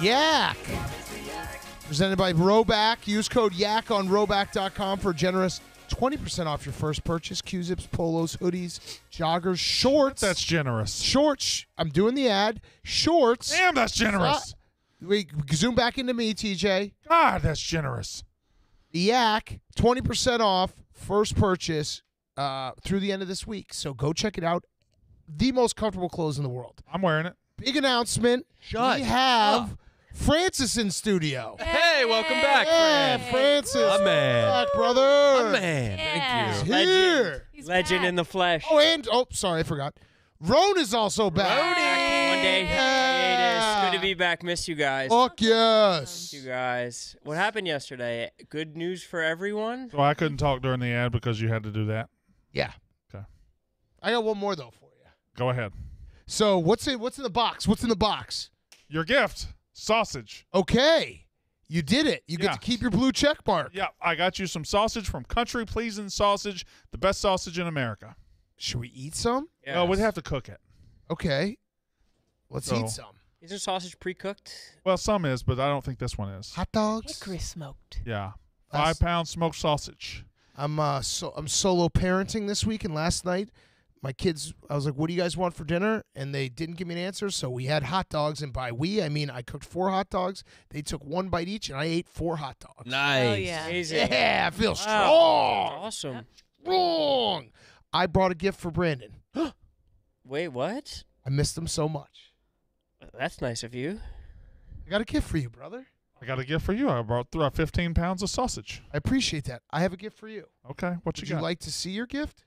Yak. Presented by Roback. Use code YAK on Roback.com for generous 20% off your first purchase. Q-zips, polos, hoodies, joggers, shorts. That's generous. Shorts. I'm doing the ad. Shorts. Damn, that's generous. We zoom back into me, TJ. God, that's generous. Yak, 20% off first purchase through the end of this week. So go check it out. The most comfortable clothes in the world. I'm wearing it. Big announcement. We have Francis in studio. Hey, welcome back, Francis. My man. Welcome back, brother. My man. Yeah. Thank you. He's here. He's Legend back. In the flesh. Oh, and, sorry, I forgot. Roan is also back. One day. Yeah. Good to be back. Miss you guys. Fuck yes. Miss you guys. What happened yesterday? Good news for everyone? Well, I couldn't talk during the ad because you had to do that. Yeah. Okay. I got one more, though, for you. Go ahead. So what's in the box? What's in the box? Your gift. Sausage. Okay. You did it. You get to keep your blue check mark. Yeah. I got you some sausage from Country Pleasing Sausage, the best sausage in America. Should we eat some? Yes. No, we'd have to cook it. Okay. Let's eat some. Is there sausage pre-cooked? Well, some is, but I don't think this one is. Hot dogs? Hickory smoked. Yeah. 5-pound smoked sausage. I'm solo parenting this week, and last night my kids, I was like, what do you guys want for dinner? And they didn't give me an answer, so we had hot dogs. And by we, I mean I cooked 4 hot dogs. They took 1 bite each, and I ate 4 hot dogs. Nice. Oh, yeah. Easy. Yeah, I feel strong. Awesome. Strong. I brought a gift for Brandon. Wait, what? I missed him so much. That's nice of you. I got a gift for you, brother. I got a gift for you. I brought 15 pounds of sausage. I appreciate that. I have a gift for you. Okay, what you got? Would you like to see your gift?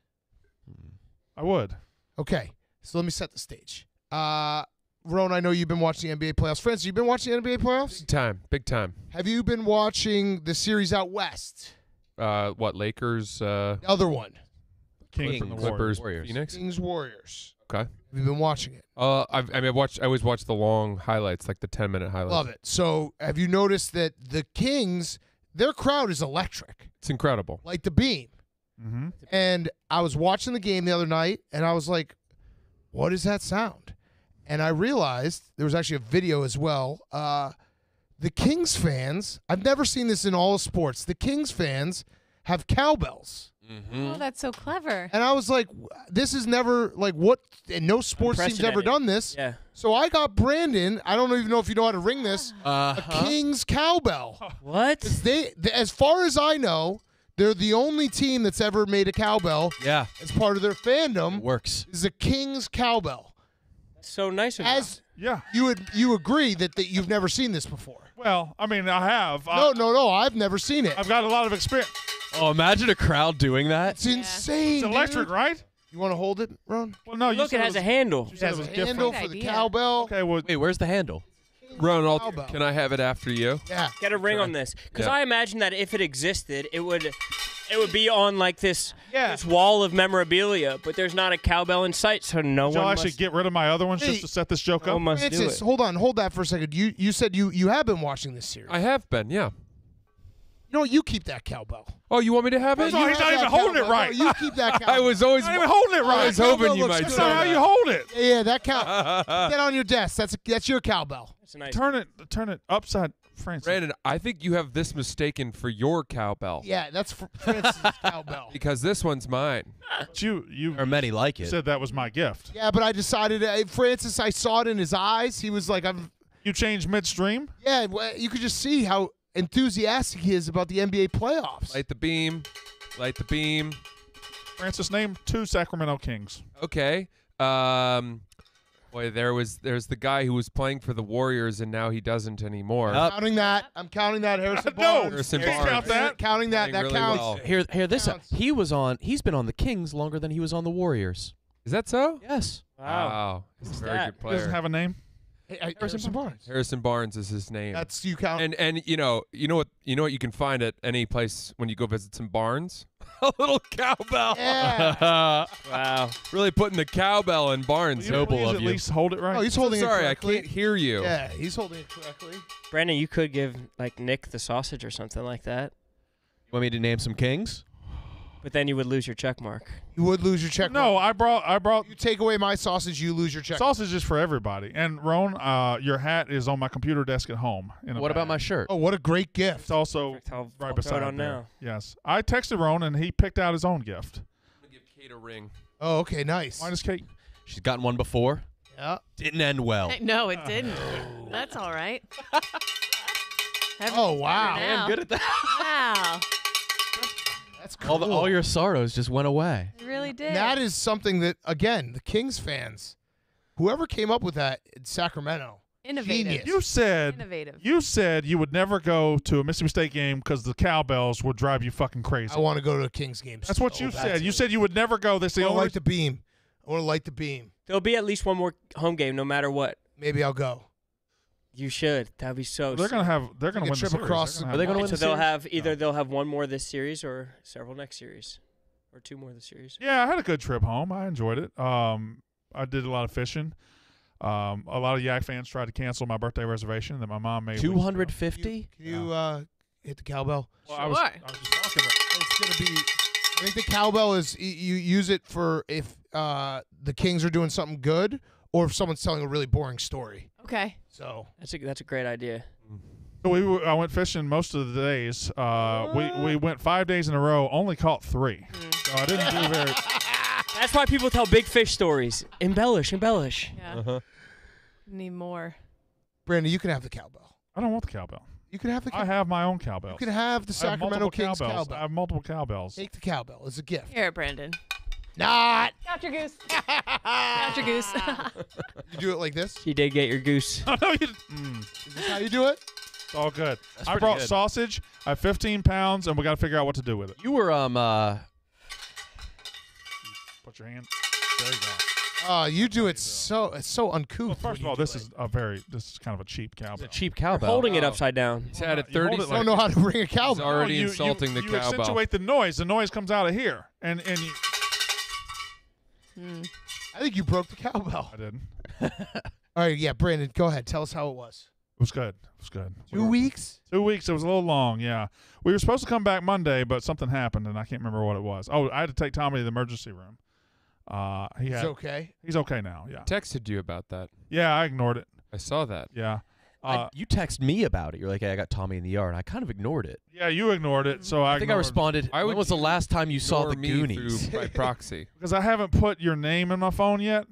I would. Okay, so let me set the stage. Roan, I know you've been watching the NBA playoffs. Francis, you've been watching the NBA playoffs? Big time, big time. Have you been watching the series out west? What, Lakers? The other one. Kings, Clippers, Warriors. Phoenix? Kings, Warriors. Okay. Have you been watching it? I always watch the long highlights, like the 10-minute highlights. Love it. So have you noticed that the Kings, their crowd is electric. It's incredible. Like the beam. Mm-hmm. And I was watching the game the other night, and I was like, what is that sound? And I realized, there was actually a video as well, the Kings fans, I've never seen this in all sports, the Kings fans have cowbells. Mm-hmm. Oh, that's so clever. And I was like, this is never, like, what, and no sports team's ever done this. Yeah. So I got Brandon, I don't even know if you know how to ring this, a Kings cowbell. What? As far as I know, they're the only team that's ever made a cowbell. Yeah. As part of their fandom. It works. Is a King's cowbell. So nice of you. Yeah. You agree that you've never seen this before. Well, I mean, I have. No, I've never seen it. I've got a lot of experience. Oh, imagine a crowd doing that. It's insane. It's electric, right? You want to hold it, Ron? Well, no. Look, it has a handle. It has a handle for the cowbell. Okay, well, wait, where's the handle? Ronald, can I have it after you? Yeah. Get a ring on this. Because I imagine that if it existed, it would be on like this wall of memorabilia, but there's not a cowbell in sight, so no one must. Y'all actually get rid of my other ones just to set this joke up? Francis, hold on. Hold that for a second. You said you have been watching this series. I have been, yeah. No, you keep that cowbell. Oh, you want me to have it? No, he's not even holding it right. No, you keep that cowbell. I was always not even holding it right. I was hoping you might say that. How you hold it? Yeah, that cowbell. Get on your desk. That's your cowbell. That's nice. Turn it upside, Francis. Brandon, I think you have this mistaken for your cowbell. Yeah, that's Francis' cowbell. Because this one's mine. But you or many like it. Said that was my gift. Yeah, but I decided, Francis, I saw it in his eyes. He was like, "I'm." You changed midstream? Yeah, you could just see how enthusiastic he is about the NBA playoffs. Light the beam. Light the beam. Francis, name 2 Sacramento Kings. Okay. Boy, there's the guy who was playing for the Warriors, and now he doesn't anymore. Counting that. I'm counting that. Harrison Barnes. No, Harrison Barnes. Count that. Counting that. That really counts. Well. Here, this counts. He's been on the Kings longer than he was on the Warriors. Is that so? Yes. Wow. He's a very good player. He doesn't have a name. Harrison Barnes. Harrison Barnes is his name. That's you count. And you know what you can find at any place when you go visit some barns? A little cowbell. Yeah. Wow. Really putting the cowbell in barns. Noble of you. At least hold it right. Oh, he's holding it correctly. Sorry, I can't hear you. Yeah, he's holding it correctly. Brandon, you could give like Nick the sausage or something like that. You want me to name some Kings? But then you would lose your check mark. You would lose your check mark. No, I brought. You take away my sausage, you lose your check mark. Sausage is for everybody. And Roan, your hat is on my computer desk at home. What about my shirt? Oh, what a great gift. It's also right beside it now. Yes. I texted Roan, and he picked out his own gift. I'm going to give Kate a ring. Oh, okay, nice. Mine is Kate. She's gotten one before. Yeah. Didn't end well. No, it didn't. Oh. That's all right. Oh, wow. I'm good at that. Wow. That's cool. All your sorrows just went away. It really did. That is something that, again, the Kings fans, whoever came up with that in Sacramento. Innovative. Genius. You said you would never go to a Mississippi State game because the cowbells would drive you fucking crazy. I want to go to a Kings game. That's what you said. You said you would never go. They say, light the beam. Or light the beam. There'll be at least one more home game no matter what. Maybe I'll go. You should. That'd be so. They're gonna have. They're gonna win the series. Are they gonna win? So they'll have either they'll have one more this series or several next series, or two more this series. Yeah, I had a good trip home. I enjoyed it. I did a lot of fishing. A lot of Yak fans tried to cancel my birthday reservation that my mom made. 250. Can you hit the cowbell? Well, sure. I was just talking about it. It's gonna be. I think the cowbell is you use it for if the Kings are doing something good or if someone's telling a really boring story. Okay. So that's a great idea. So I went fishing most of the days. We went 5 days in a row, only caught three. So I didn't do very. That's why people tell big fish stories. Embellish. Yeah. Need more. Brandon, you can have the cowbell. I don't want the cowbell. You can have the cowbell. I have my own cowbell. You can have the Sacramento Kings cowbell. I have multiple cowbells. Take the cowbell as a gift. Here, Brandon. Not. Got your goose. Got your goose. You do it like this? You did get your goose. Oh, no, you didn't. Is this how you do it? It's all good. I brought sausage. I have 15 pounds, and we got to figure out what to do with it. You were, Put your hand. There you go. You do it so, it's so uncouth. Well, first of all, this is kind of a cheap cowbell. It's a cheap cowbell. You're holding it upside down. He's had it 30 seconds. I don't know how to ring a cowbell. He's already insulting the cowbell. You accentuate the noise. The noise comes out of here. And you... I think you broke the cowbell. I didn't. All right, yeah, Brandon, go ahead. Tell us how it was. It was good. It was good. 2 weeks? 2 weeks. It was a little long, yeah. We were supposed to come back Monday, but something happened, and I can't remember what it was. Oh, I had to take Tommy to the emergency room. He's okay? He's okay now, yeah. I texted you about that. Yeah, I ignored it. I saw that. Yeah. You texted me about it. You're like, hey, I got Tommy in the yard. I kind of ignored it. Yeah, you ignored it, so I think I responded, when was the last time you saw the Goonies? By proxy. Because I haven't put your name in my phone yet.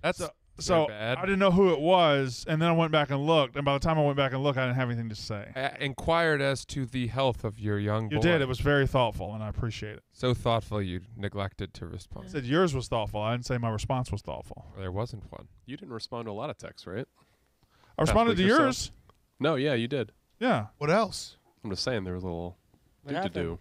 That's so bad. I didn't know who it was, and then I went back and looked, and by the time I went back and looked, I didn't have anything to say. I inquired as to the health of your young boy. You did. It was very thoughtful, and I appreciate it. So thoughtful you neglected to respond. I said yours was thoughtful. I didn't say my response was thoughtful. Well, there wasn't one. You didn't respond to a lot of texts, right? I responded to yours. No, yeah, you did. Yeah. What else? I'm just saying there was a little do-do-do.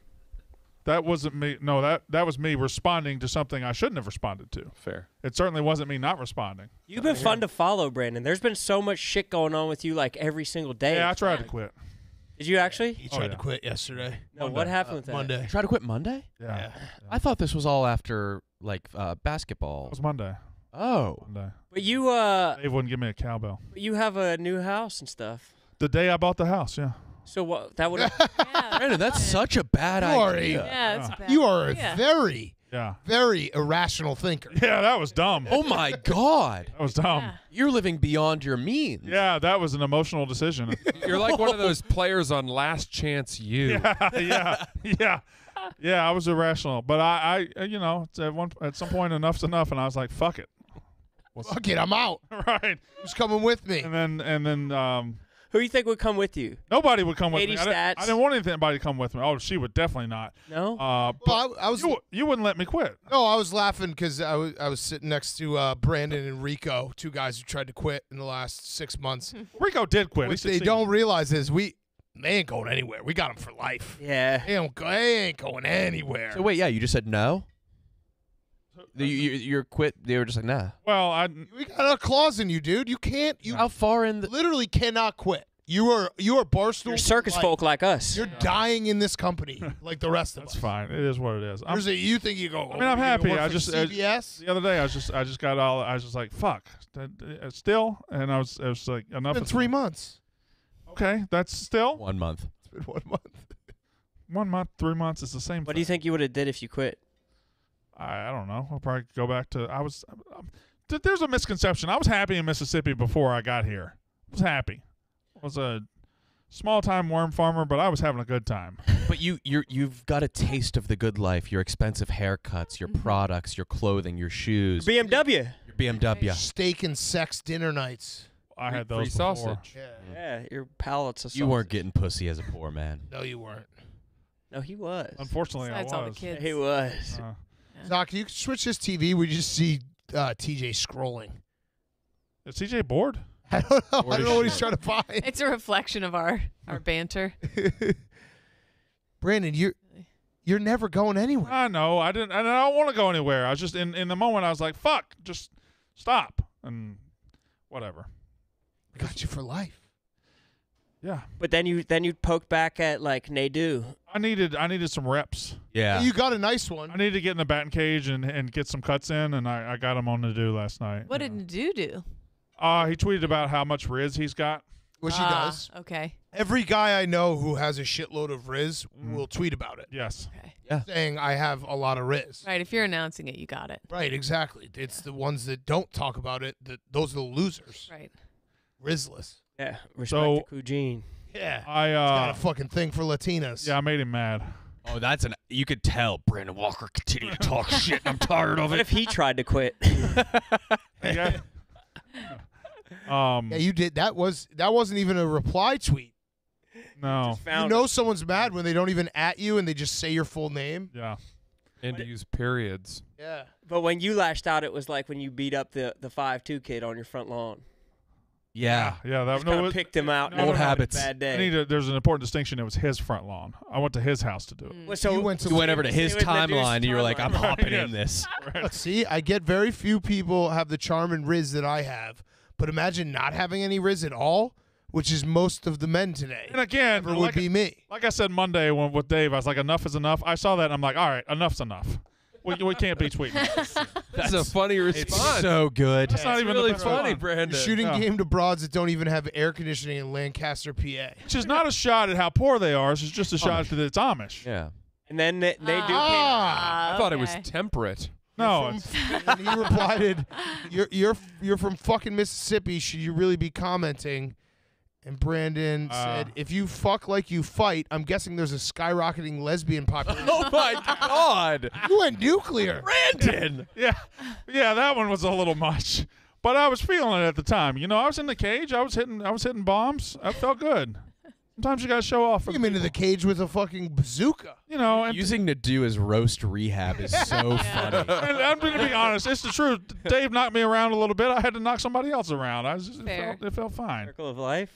That wasn't me. No, that was me responding to something I shouldn't have responded to. Fair. It certainly wasn't me not responding. You've been fun to follow, Brandon. There's been so much shit going on with you like every single day. Yeah, I tried to quit. Did you actually? He tried to quit yesterday. No, what happened with that? Monday. You tried to quit Monday? Yeah. I thought this was all after like basketball. It was Monday. Oh. Monday. But you Dave wouldn't give me a cowbell. But you have a new house and stuff. The day I bought the house, yeah. So what that would yeah. Brandon, that's such a bad idea. Yeah, that's bad. You are a very very irrational thinker. Yeah, that was dumb. Oh my god. That was dumb. Yeah. You're living beyond your means. Yeah, that was an emotional decision. You're like one of those players on Last Chance U. Yeah, I was irrational. But I you know, at some point enough's enough and I was like, fuck it. Fuck it, I'm out. Right. Who's coming with me? And then who do you think would come with you? Nobody would come with me. I didn't want anybody to come with me. Oh, she would definitely not. No? Well, I was, you wouldn't let me quit. No, I was laughing because I was sitting next to Brandon and Rico, two guys who tried to quit in the last 6 months. Rico did quit. What they don't realize is they ain't going anywhere. We got them for life. Yeah. They ain't going anywhere. So wait, yeah, you just said no? You're quit. They were just like, nah. Well, we got a clause in you, dude. You can't. How far in? Literally cannot quit. You are barstool. You're circus folk like us. You're dying in this company like the rest of us. That's fine. It is what it is. You think you go? I mean, I'm happy. I just CBS. The other day, I just got all. I was just like, fuck. Still, and I was like, enough. It's been 3 months. Okay, that's still 1 month. It's been 1 month. 1 month, 3 months, it's the same thing. What do you think you would have did if you quit? I don't know. I'll probably go back to – there's a misconception. I was happy in Mississippi before I got here. I was happy. I was a small-time worm farmer, but I was having a good time. But you've got a taste of the good life, your expensive haircuts, your products, your clothing, your shoes. Your BMW. Your BMW. Steak and sex dinner nights. I had those before. Sausage. Yeah, your palate's a sausage. You weren't getting pussy as a poor man. No, you weren't. No, he was. Unfortunately, I was. All the kids. He was. Doc, you can switch this TV. We just see TJ scrolling. Is TJ bored? I don't know. I don't know what he's trying to find. It's a reflection of our banter. Brandon, you're never going anywhere. I know. I didn't. And I don't want to go anywhere. I was just in the moment. I was like, "Fuck, just stop and whatever." We got you for life. Yeah. But then you poked back at like Nadeau. I needed some reps. Yeah. You got a nice one. I needed to get in the batting cage and get some cuts in, and I got him on Nadeau last night. What did Nadeau do? He tweeted about how much Riz he's got. Which he does. Okay. Every guy I know who has a shitload of Riz will tweet about it. Yes. Okay. Yeah. Saying I have a lot of Riz. Right. If you're announcing it, you got it. Right. Exactly. It's the ones that don't talk about it. Those are the losers. Right. Rizless. Yeah. Respect to Coogene. Yeah. He's got a fucking thing for Latinas. Yeah, I made him mad. Oh, you could tell Brandon Walker continued to talk shit. I'm tired of it. What if he tried to quit? Yeah. Yeah, you did. That wasn't even a reply tweet. No. You know someone's mad when they don't even at you and they just say your full name. Yeah. And use periods. Yeah. But when you lashed out, it was like when you beat up the 5'2" kid on your front lawn. Yeah. Yeah. That picked him out. Old habits. Bad day. There's an important distinction. It was his front lawn. I went to his house to do it. Well, so you went over to his timeline and you were like, I'm hopping in this. Right. See, I get very few people have the charm and Riz that I have, but imagine not having any Riz at all, which is most of the men today. And again, it would be me. Like I said Monday with Dave, I was like, enough is enough. I saw that and I'm like, all right, enough's enough. We can't be tweeting. That's a funny response. It's so good. That's not even really funny, Brandon. You're shooting game to broads that don't even have air conditioning in Lancaster, PA. Which is not a shot at how poor they are. It's just a shot that it's Amish. Yeah. And then I thought it was temperate. No. And he replied, "You're from fucking Mississippi. Should you really be commenting?" And Brandon said, "If you fuck like you fight, I'm guessing there's a skyrocketing lesbian population." Oh my God! You went nuclear, Brandon. Yeah, that one was a little much, but I was feeling it at the time. You know, I was in the cage. I was hitting bombs. I felt good. Sometimes you gotta show off. Came into the cage with a fucking bazooka. You know, and using Nadeau as roast rehab is so funny. And I'm gonna be honest, it's the truth. Dave knocked me around a little bit. I had to knock somebody else around. It felt fine. Circle of life.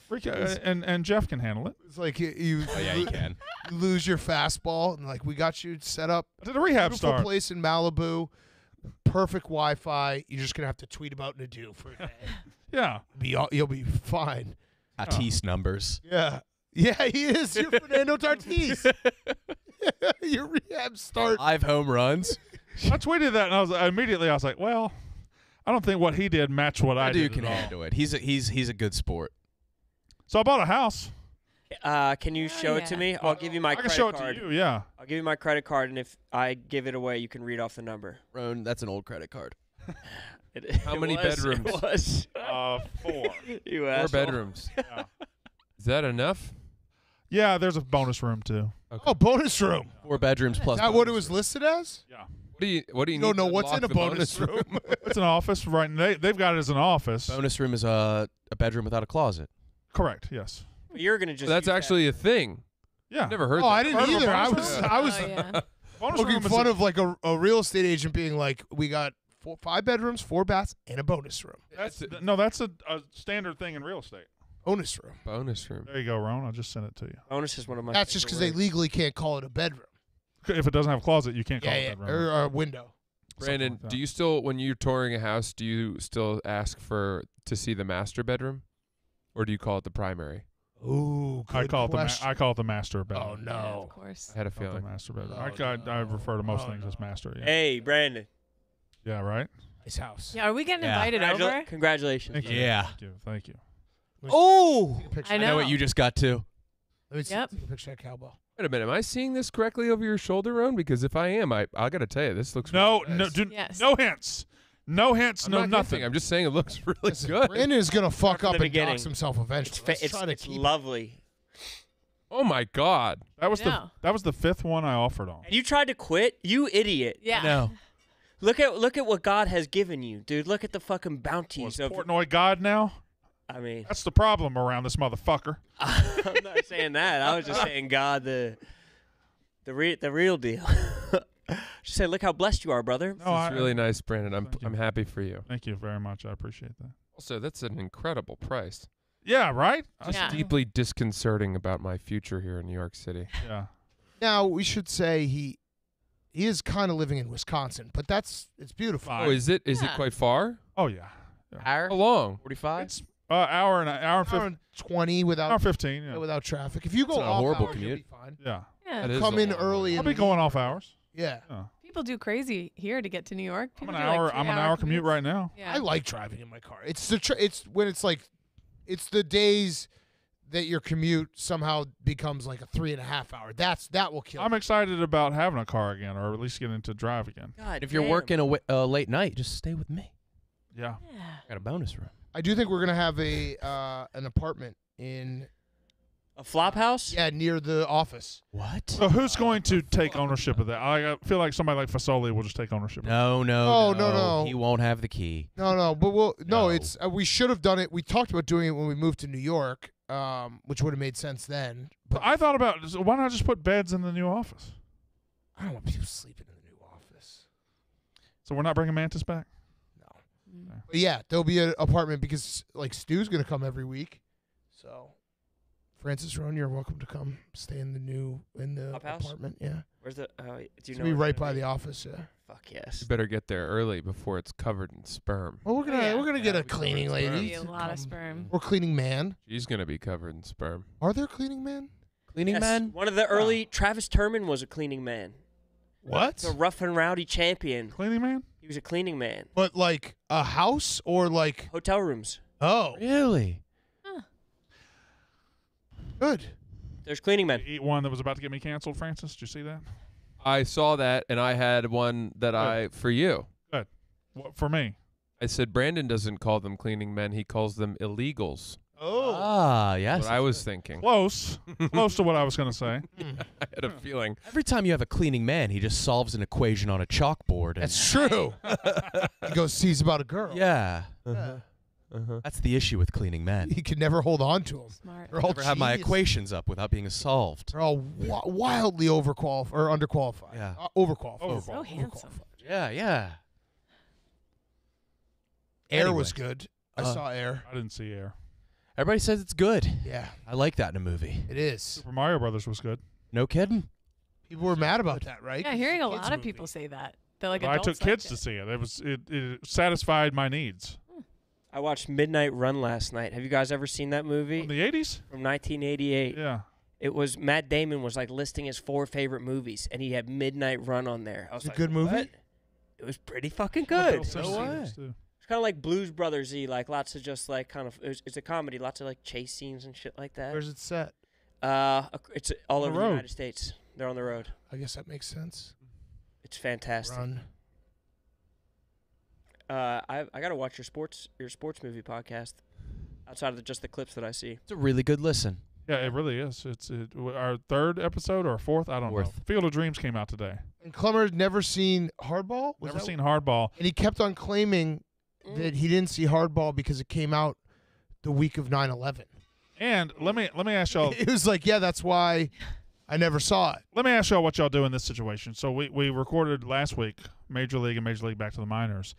And Jeff can handle it. It's like you. Oh yeah, he can. Lose your fastball and like we got you set up. Did a rehab start? Beautiful place in Malibu. Perfect Wi-Fi. You're just gonna have to tweet about Nadeau for a day. Yeah. You'll be fine. Tatis numbers. Yeah. Yeah, he is. You're Fernando Tatis. Your rehab start. 5 home runs. I tweeted that, and I was like, well, I don't think what he did matched what I did. Nadeau can handle it. He's a good sport. So I bought a house. Can you show it to me? I'll give you my credit card. I can show it to you, yeah. I'll give you my credit card, and if I give it away, you can read off the number. Roan, that's an old credit card. How many bedrooms? It was 4. You asshole. 4 bedrooms. Yeah. Is that enough? Yeah, there's a bonus room too. Okay. Oh, bonus room. 4 bedrooms plus. Is that what it was listed as? Yeah. What do you need? You don't know what's in a bonus room. It's an office, right? And they've got it as an office. Bonus room is a bedroom without a closet. Correct. Yes. But you're gonna just. So that's actually a thing. Yeah. I've never heard. Oh, I didn't either. I was. Making fun of like a real estate agent being like, we got 5 bedrooms, 4 baths, and a bonus room. That's a standard thing in real estate. Bonus room. Bonus room. There you go, Ron. I'll just send it to you. Bonus is one of my. That's just because they legally can't call it a bedroom. If it doesn't have a closet, you can't call it a bedroom. Or a window. Brandon, like do you still, when you're touring a house, do you still ask to see the master bedroom, or do you call it the primary? Ooh, good question. I call it the master bedroom. Oh no, yeah, of course. I had a feeling. Master bedroom. I refer to most things as master. Yeah. Hey, Brandon. Yeah. Right. His house. Yeah. Are we getting invited over? Congratulations. Thank you. Yeah. Thank you. Thank you. Oh, I know what you just got to. Let me see a picture of cowbell. Wait a minute, am I seeing this correctly over your shoulder, Roan? Because if I am, I gotta tell you, this looks really nice. No hints. No hints, no nothing. I'm just saying it looks really good. Brandon is gonna fuck up and dox himself eventually. It's lovely. Oh my God! That was the fifth one I offered on. And you tried to quit, you idiot. Yeah. No. Look at what God has given you, dude. Look at the fucking bounties of Portnoy God now. I mean, that's the problem around this motherfucker. I'm not saying that. I was just saying God, the real deal. Just say, look how blessed you are, brother. No, it's really nice, Brandon. I'm happy for you. Thank you very much. I appreciate that. Also, that's an incredible price. Yeah, right? That's deeply disconcerting about my future here in New York City. Yeah. Now, we should say he is kind of living in Wisconsin, but it's beautiful. Oh, is it? Is it quite far? Oh, yeah. Hour? How long? 45? It's an hour and 20 without 15, yeah. Without traffic. If you go off horrible hours, commute. You'll be fine. Yeah. Come in early. I'll be going off hours. Yeah. People do crazy here to get to New York. People I'm an hour commute right now. Yeah. I like driving in my car. It's the days that your commute somehow becomes like a 3.5 hour. That will kill you. I'm excited about having a car again, or at least getting to drive again. God, if you're working a late night, just stay with me. Yeah. Got a bonus room. I do think we're gonna have an apartment in a flop house. Yeah, near the office. What? So who's going to take ownership of that? I feel like somebody like Fasoli will just take ownership. No. He won't have the key. No. But it's we should have done it. We talked about doing it when we moved to New York, which would have made sense then. But I thought about why not just put beds in the new office? I don't want people sleeping in the new office. So we're not bringing Mantis back. No. Okay. But yeah, there'll be an apartment because like Stu's gonna come every week, so. Francis Roan, you're welcome to come stay in the apartment. Yeah. Where's the? Do you know? Be right by the office. Yeah. Fuck yes. You better get there early before it's covered in sperm. Well, we're gonna get a cleaning lady. A lot of sperm. Or cleaning man. She's gonna be covered in sperm. Are there cleaning men? Cleaning men. One of the early Travis Terman was a cleaning man. What? The rough and rowdy champion. Cleaning man. He was a cleaning man. But like a house or like hotel rooms. Oh. Really. Good. There's cleaning men. You eat one that was about to get me canceled, Francis. Did you see that? I saw that, and I had one that for you. Good. What, for me? I said Brandon doesn't call them cleaning men. He calls them illegals. Oh. Ah, yes. What I was thinking. Close. Close to what I was going to say. I had a feeling. Every time you have a cleaning man, he just solves an equation on a chalkboard. That's true. He goes, sees about a girl. Yeah. Uh-huh. Uh-huh. That's the issue with cleaning men. He can never hold on to them. Smart. They're all never have my equations up without being solved. They're all wildly overqualified or underqualified. Yeah. Overqualified. So handsome. Overqualified. Yeah. Air was good. I saw Air. I didn't see Air. Everybody says it's good. Yeah. I like that in a movie. It is. Super Mario Brothers was good. No kidding. People were mad about that, right? Yeah, hearing a lot of people say that. They're like, I took kids to see it. It satisfied my needs. I watched Midnight Run last night. Have you guys ever seen that movie? From the 80s? From 1988. Yeah. It was Matt Damon was like listing his 4 favorite movies, and he had Midnight Run on there. I was like, good movie? What? It was pretty fucking good. So what? It's kind of like Blues Brothers-y, like lots of just like kind of it's a comedy, lots of like chase scenes and shit like that. Where's it set? It's all over the United States. They're on the road. I guess that makes sense. It's fantastic. Run. I gotta watch your sports movie podcast outside of just the clips that I see. It's a really good listen. Yeah, it really is. It's our 3rd episode or 4th. I don't know. Field of Dreams came out today. And Clummer's never seen Hardball. Never seen Hardball. And he kept on claiming that he didn't see Hardball because it came out the week of 9/11. And let me ask y'all. It was like, yeah, that's why I never saw it. Let me ask y'all what y'all do in this situation. So we recorded last week Major League and Major League Back to the Minors.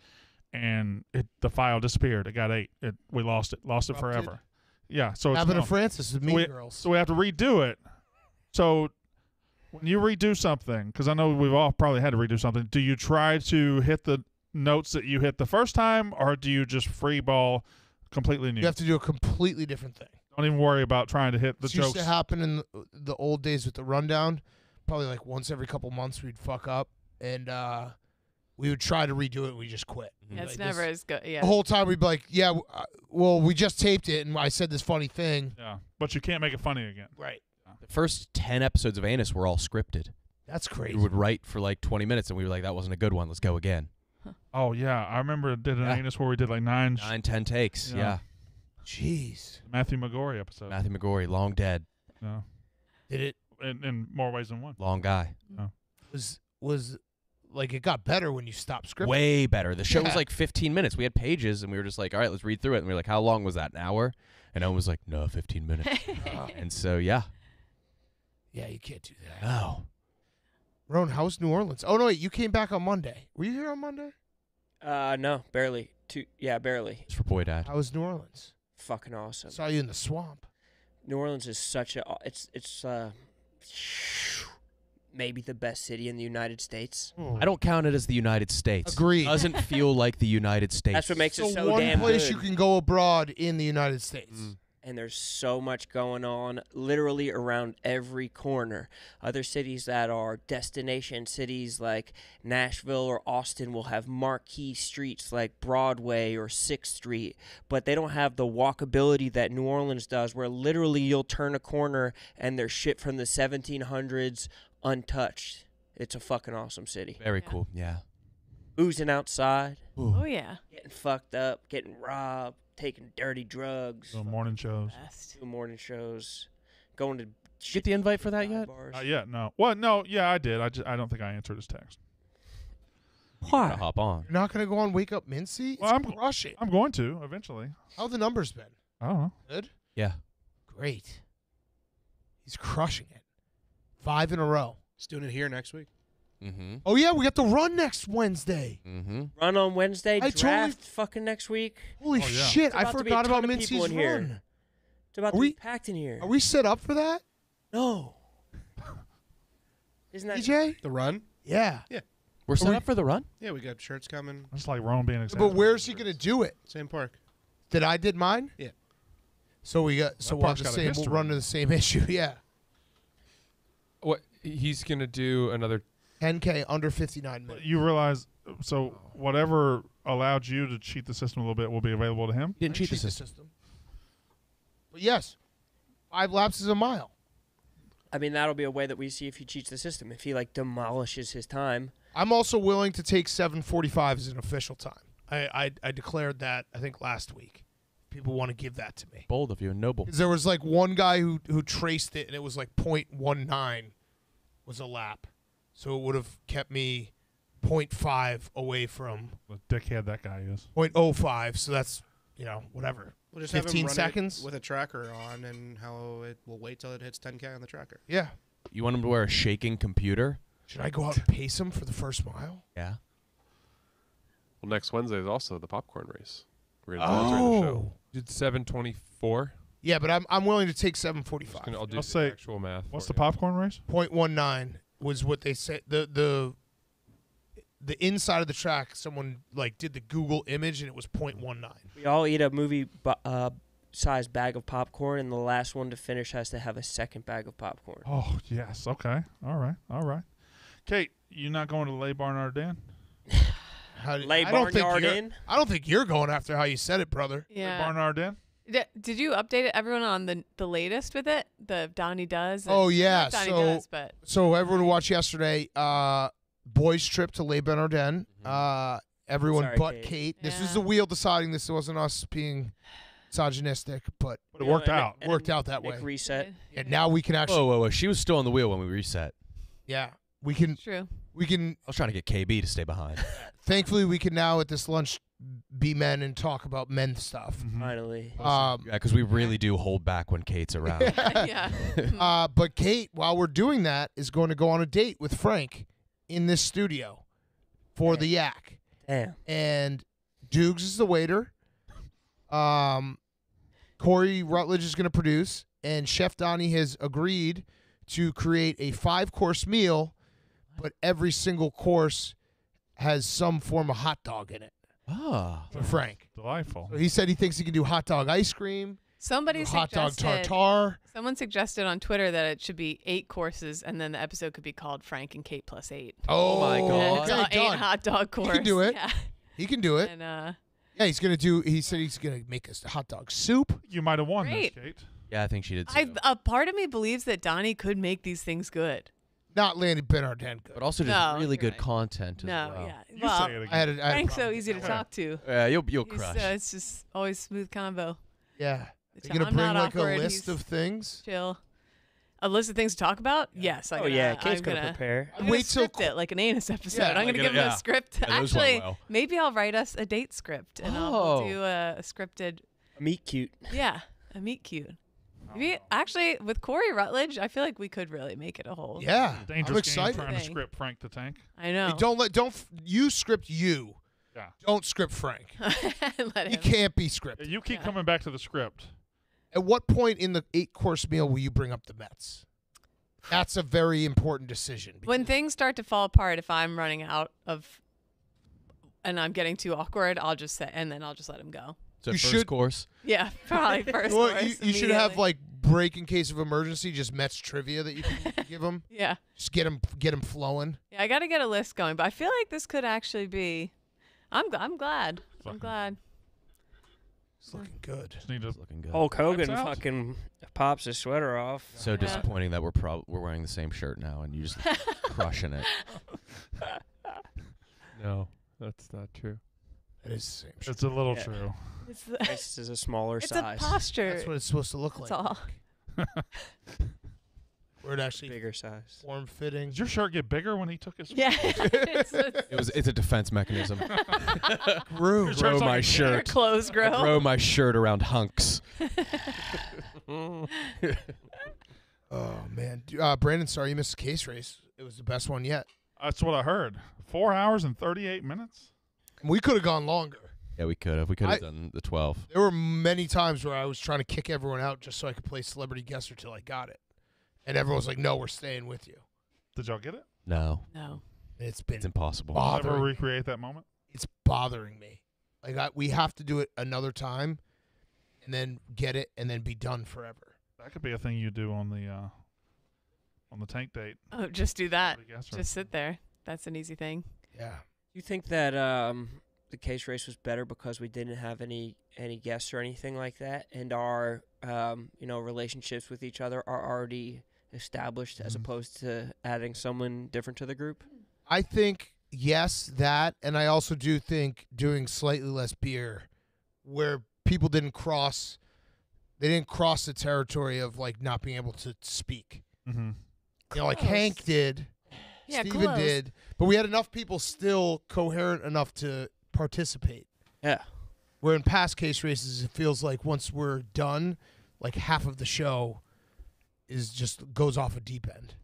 And the file disappeared. It got 8. We lost it. Lost it forever. Yeah. So happened to Francis with Mean Girls. So we have to redo it. So when you redo something, because I know we've all probably had to redo something, do you try to hit the notes that you hit the first time, or do you just free ball completely new? You have to do a completely different thing. Don't even worry about trying to hit the jokes. It used to happen in the old days with the rundown. Probably like once every couple months we'd fuck up. And we would try to redo it, and we just quit. It's like never as good. Yeah. The whole time we'd be like, yeah, well, we just taped it, and I said this funny thing. Yeah, but you can't make it funny again. Right. Yeah. The first 10 episodes of Anus were all scripted. That's crazy. We would write for like 20 minutes, and we were like, that wasn't a good one. Let's go again. Huh. Oh, yeah. I remember did an Anus where we did like 9, 10 takes. Yeah. Jeez. Matthew McGorry episode. Matthew McGorry, long dead. Yeah. Did it? In more ways than one. Long guy. Yeah. Was like, it got better when you stopped scripting. Way better. The show was like 15 minutes. We had pages, and we were just like, all right, let's read through it. And we were like, how long was that, an hour? And I was like, no, 15 minutes. And so, yeah. Yeah, you can't do that. No. Ron, how was New Orleans? Oh, no, wait, you came back on Monday. Were you here on Monday? No, barely. Barely. It's for Boy Dad. How was New Orleans? Fucking awesome. Saw you in the swamp. New Orleans is such a, maybe the best city in the United States. Oh. I don't count it as the United States. Agreed. It doesn't feel like the United States. That's what makes it so damn good. One place you can go abroad in the United States. Mm. And there's so much going on literally around every corner. Other cities that are destination cities like Nashville or Austin will have marquee streets like Broadway or 6th Street, but they don't have the walkability that New Orleans does, where literally you'll turn a corner and there's shit from the 1700s untouched. It's a fucking awesome city. Very cool, yeah. Oozing outside. Ooh. Oh, yeah. Getting fucked up, getting robbed. Taking dirty drugs. Doing morning shows. Doing morning shows. Going to... Get the invite for that yet? Yeah, no. Well, no, yeah, I did. I don't think I answered his text. Why? Hop on. You're not going to go on Wake Up Mincy? Well, I'm crushing. I'm going to, eventually. How the numbers been? I don't know. Good? Yeah. Great. He's crushing it. 5 in a row. He's doing it here next week. Mm-hmm. Oh, yeah, we got the run next Wednesday. Mm-hmm. Run on Wednesday, draft fucking next week. Holy shit, I forgot about Mincy's run. It's about to be packed in here. Are we set up for that? No. Isn't that DJ? The run? Yeah. Yeah. We're set up for the run? Yeah, we got shirts coming. It's like Rome being excited. But where's he going to do it? Same park. Did I did mine? Yeah. So we got, so we'll run to the same issue, yeah. What, he's going to do another... 10K under 59 minutes. You realize, so whatever allowed you to cheat the system a little bit will be available to him? Didn't cheat the system. But yes, 5 laps is a mile. I mean, that'll be a way that we see if he cheats the system, if he, like, demolishes his time. I'm also willing to take 7:45 as an official time. I declared that, I think, last week. People want to give that to me. Bold of you and noble. There was, like, one guy who traced it, and it was, like, 0.19 was a lap. So it would have kept me 0.5 away from... What dickhead that guy is. 0.05, so that's, you know, whatever. We'll just 15 seconds with a tracker on, and how it will wait till it hits 10K on the tracker. Yeah. You want him to wear a shaking computer? Should I go out and pace him for the first mile? Yeah. Well, next Wednesday is also the popcorn race. We're going to the show. Did 7:24? Yeah, but I'm willing to take 7:45. I'll say actual math. What's the popcorn race? 0.19. Was what they said. The inside of the track, someone like did the Google image, and it was 0.19. We all eat a movie sized bag of popcorn, and the last one to finish has to have a second bag of popcorn. Oh yes, okay, all right. Kate, you not going to Leigh Barnard Inn? Leigh Barnard Inn? I don't think you're going after how you said it, brother. Yeah. Leigh Barnard Inn. Did you update everyone on the latest with it? The Donnie Does? Oh, yeah. So everyone watched yesterday, boys' trip to Les Bernardins. Everyone Kate. Yeah. This is the wheel deciding this. It wasn't us being misogynistic, but it worked out. It worked out that way. Reset. And now we can actually... Whoa. She was still on the wheel when we reset. Yeah. We can... True. We can... I was trying to get KB to stay behind. Thankfully, we can now at this lunch... be men and talk about men stuff. Finally. Yeah, because we really do hold back when Kate's around. But Kate, while we're doing that, is going to go on a date with Frank in this studio for the Yak. Damn. And Dukes is the waiter. Corey Rutledge is going to produce, and Chef Donnie has agreed to create a 5-course meal, but every single course has some form of hot dog in it. Ah, for Frank. Delightful. So he said he thinks he can do hot dog ice cream. Somebody suggested hot dog tartare. Someone suggested on Twitter that it should be 8 courses, and then the episode could be called Frank and Kate plus 8. Oh my god! It's okay, 8 hot dog course. He can do it. Yeah. He can do it. And, yeah, he's gonna do. He said he's gonna make us hot dog soup. You might have won this, Kate. Yeah, I think she did too. A part of me believes that Donnie could make these things good. Not Lanny Bernardin good. But also just really good content as well. Yeah. Well, Frank's so easy to talk to. Yeah, you'll crush. It's just always smooth combo. Yeah. You're going to bring like awkward, a list of things? Chill. A list of things to talk about? Yeah. Yes. Kate's going to prepare. Wait till it like an anus episode. Yeah, I'm going to give him a script. Actually, maybe I'll write us a date script and I'll do a scripted. Meet cute. Yeah, a meet cute. Maybe, actually, with Corey Rutledge, I feel like we could really make it a whole. Yeah, I'm excited. Trying to script Frank the Tank. I know. Hey, don't script you. Yeah. Don't script Frank. You can't be scripted. You keep coming back to the script. At what point in the 8-course meal will you bring up the Mets? That's a very important decision. When things start to fall apart, if I'm running out of, and I'm getting too awkward, I'll just say, and then I'll just let him go. So you first course. Yeah, probably first course. You should have like break in case of emergency, just Mets trivia that you can give them. Yeah. Just get them flowing. Yeah, I got to get a list going, but I feel like this could actually be. I'm glad. I'm glad. It's looking good. It's looking good. Hulk Hogan fucking pops his sweater off. So disappointing that we're wearing the same shirt now, and you just crushing it. No, that's not true. It is the same shirt. It's a little true. This is a smaller size. It's a posture. That's what it's supposed to look like. That's all. Where it actually bigger size, form fitting. Did your shirt get bigger when he took his? Yeah, it's a defense mechanism. Grow my shirt. Your clothes grow. Grow my shirt around hunks. Oh man, Brandon, sorry you missed the case race. It was the best one yet. That's what I heard. 4 hours and 38 minutes. We could have gone longer. Yeah, we could have. We could have done the 12. There were many times where I was trying to kick everyone out just so I could play Celebrity Guesser till I got it. And everyone was like, no, we're staying with you. Did y'all get it? No. No. It's impossible. I'll never recreate that moment. It's bothering me. Like, we have to do it another time and then get it and then be done forever. That could be a thing you do on the tank date. Oh, just do that. Just sit there. That's an easy thing. Yeah. You think that the case race was better because we didn't have any guests or anything like that, and our relationships with each other are already established, as opposed to adding someone different to the group? I think yes, that, and I also do think doing slightly less beer, where people didn't cross the territory of like not being able to speak. You know, like Hank did. Steven did, but we had enough people still coherent enough to participate. Yeah. Where in past case races, it feels like once we're done, like half of the show goes off a deep end.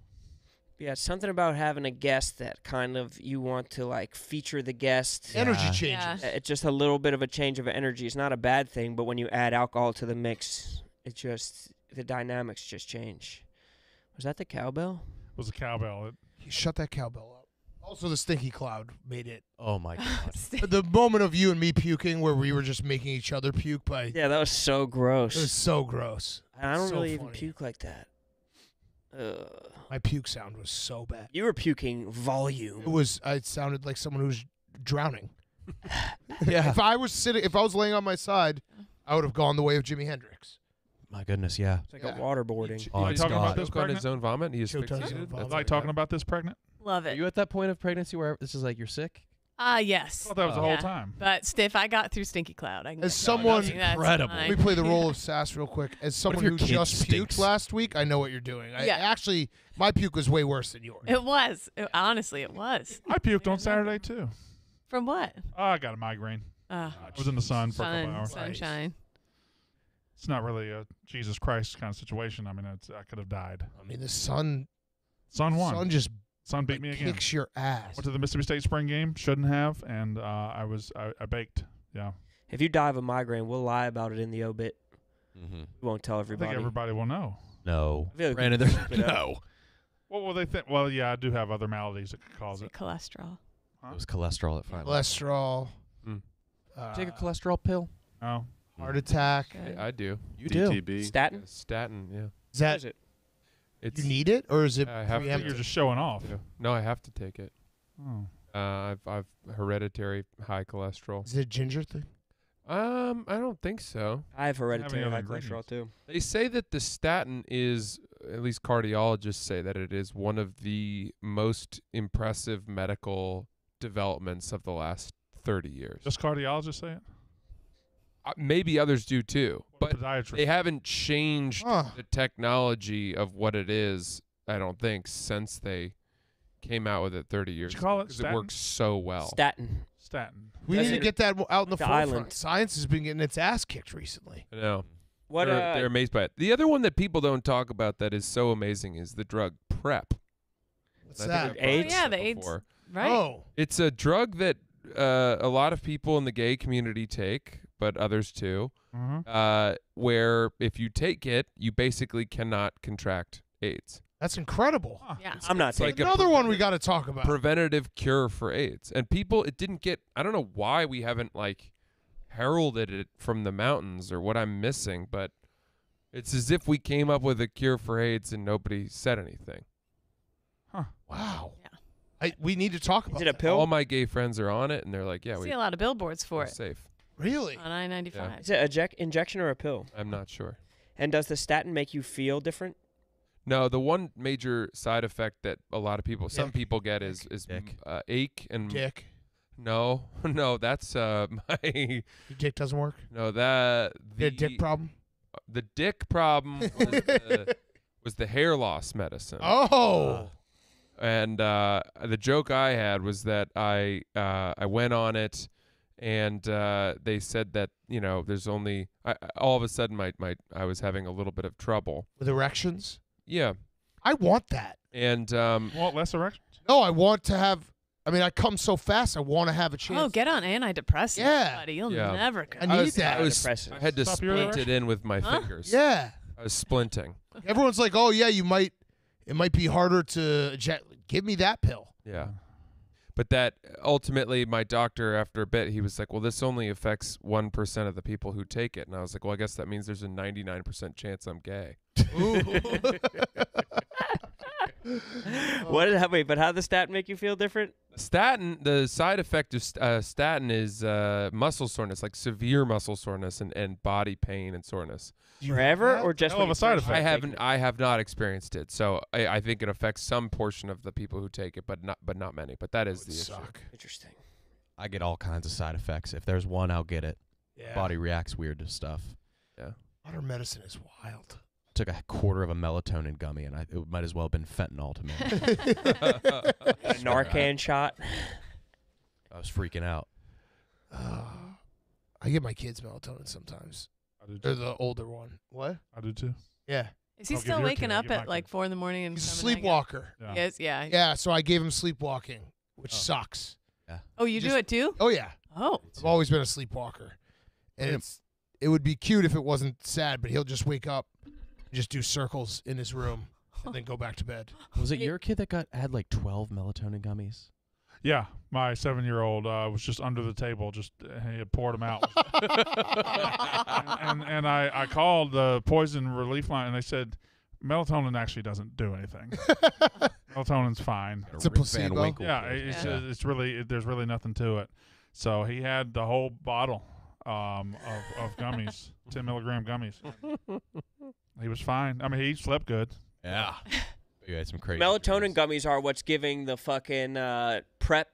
Yeah, it's something about having a guest that kind of you want to like feature the guest. Yeah. Energy changes. Yeah. It's just a little bit of a change of energy. It's not a bad thing, but when you add alcohol to the mix, the dynamics just change. Was that the cowbell? It was a cowbell. You shut that cowbell up. Also, the stinky cloud made it. Oh, my God. The moment of you and me puking where we were just making each other puke by... Yeah, that was so gross. It was so gross. I don't really even puke like that. Ugh. My puke sound was so bad. You were puking volume. It sounded like someone who was drowning. Yeah. If I was laying on my side, I would have gone the way of Jimmy Hendrix. My goodness, yeah. It's like a waterboarding. Are you talking about this pregnant? His own vomit. He is fixated. Like talking about this pregnant? Love it. Are you at that point of pregnancy where this is like you're sick? Yes. I thought that was the whole time. But Stiff, I got through Stinky Cloud. As someone, incredible. Let me play the role of Sass real quick. As someone who just puked last week, I know what you're doing. Yeah. Actually, my puke was way worse than yours. It was. Honestly, it was. I puked on Saturday, too. From what? Oh, I got a migraine. I was in the sun for a couple hours. Sunshine. It's not really a Jesus Christ kind of situation. I mean, I could have died. I mean, the sun. Sun won. Sun beat me again. Kicks your ass. Went to the Mississippi State spring game. Shouldn't have. And I baked. Yeah. If you die of a migraine, we'll lie about it in the obit. We won't tell everybody. I think everybody will know. No. Brandon, no. What will they think? Well, yeah, I do have other maladies that could cause it. Cholesterol. Huh? It was cholesterol at 5. Cholesterol. Take a cholesterol pill. Oh. Heart attack. I do. You DTB. Do. Statin? Yeah, statin, yeah. Is it? It's, you need it, or is it? I have to, you're just showing off. Yeah. No, I have to take it. Oh. I've hereditary high cholesterol. Is it a ginger thing? I don't think so. I have hereditary high cholesterol too. They say that the statin is, at least cardiologists say that it is one of the most impressive medical developments of the last 30 years. Does cardiologists say it? Maybe others do too, but they haven't changed the technology of what it is, I don't think, since they came out with it 30 years ago. Did you call it statin? Because it works so well. Statin. We need to get that out in the forefront. Science has been getting its ass kicked recently. I know. They're amazed by it. The other one that people don't talk about that is so amazing is the drug PrEP. What's that? AIDS? Yeah, the AIDS. Right. Oh. It's a drug that a lot of people in the gay community take, but others too, where if you take it, you basically cannot contract AIDS. That's incredible. Huh. Yeah, I'm not taking like another one we got to talk about. Preventative cure for AIDS. And people, it didn't get, I don't know why we haven't like heralded it from the mountains or what I'm missing, but it's as if we came up with a cure for AIDS and nobody said anything. Huh. Wow. Yeah. We need to talk about it. Is it a pill? All my gay friends are on it and they're like, yeah, we see a lot of billboards for it. Safe. Really? On I-95. Yeah. Is it an injection or a pill? I'm not sure. And does the statin make you feel different? No, the one major side effect that a lot of people, some people get is ache and... Dick. No, no, that's my... Your dick doesn't work? No, that... The dick problem? The dick problem was, was the hair loss medicine. Oh! And the joke I had was that I went on it, and they said that, you know, there's only... all of a sudden, I was having a little bit of trouble. With erections? Yeah. I want that. And you want less erections? No, I want to have... I mean, I come so fast, I want to have a chance. Oh, get on antidepressants, buddy. You'll never come. I need that. I had to splint it in with my fingers. Yeah. I was splinting. Everyone's like, oh, yeah, you might... It might be harder to give me that pill. Yeah. But that ultimately, my doctor, after a bit, he was like, well, this only affects 1% of the people who take it. And I was like, well, I guess that means there's a 99% chance I'm gay. Ooh. Wait, but how does the statin make you feel different? Statin, the side effect of statin is muscle soreness, like severe muscle soreness and body pain and soreness. Forever or just a side effect? I have not experienced it, so I think it affects some portion of the people who take it, but not many. But that is the issue. Interesting. I get all kinds of side effects. If there's one, I'll get it. Yeah. Body reacts weird to stuff. Yeah. Modern medicine is wild. Took a quarter of a melatonin gummy, and it might as well have been fentanyl to me. A Narcan shot. I was freaking out. I get my kids melatonin sometimes. They're the older one. What? I do too. Yeah. Is he still waking up at like 4 in the morning? And he's a sleepwalker. Yeah. He is, yeah. Yeah, so I gave him sleepwalking, which sucks. Yeah. Oh, you do it too? Oh, yeah. Oh. I've always been a sleepwalker. And it would be cute if it wasn't sad, but he'll just wake up. Just do circles in his room and then go back to bed. Was it your kid that had like 12 melatonin gummies? Yeah, my 7-year-old was just under the table, he had poured them out. and I called the poison relief line, and they said melatonin actually doesn't do anything. Melatonin's fine. It's a placebo. Yeah, it's really there's really nothing to it. So he had the whole bottle of gummies, 10-milligram gummies. He was fine. I mean, he slept good. Yeah. You had some crazy melatonin gummies are what's giving the fucking PrEP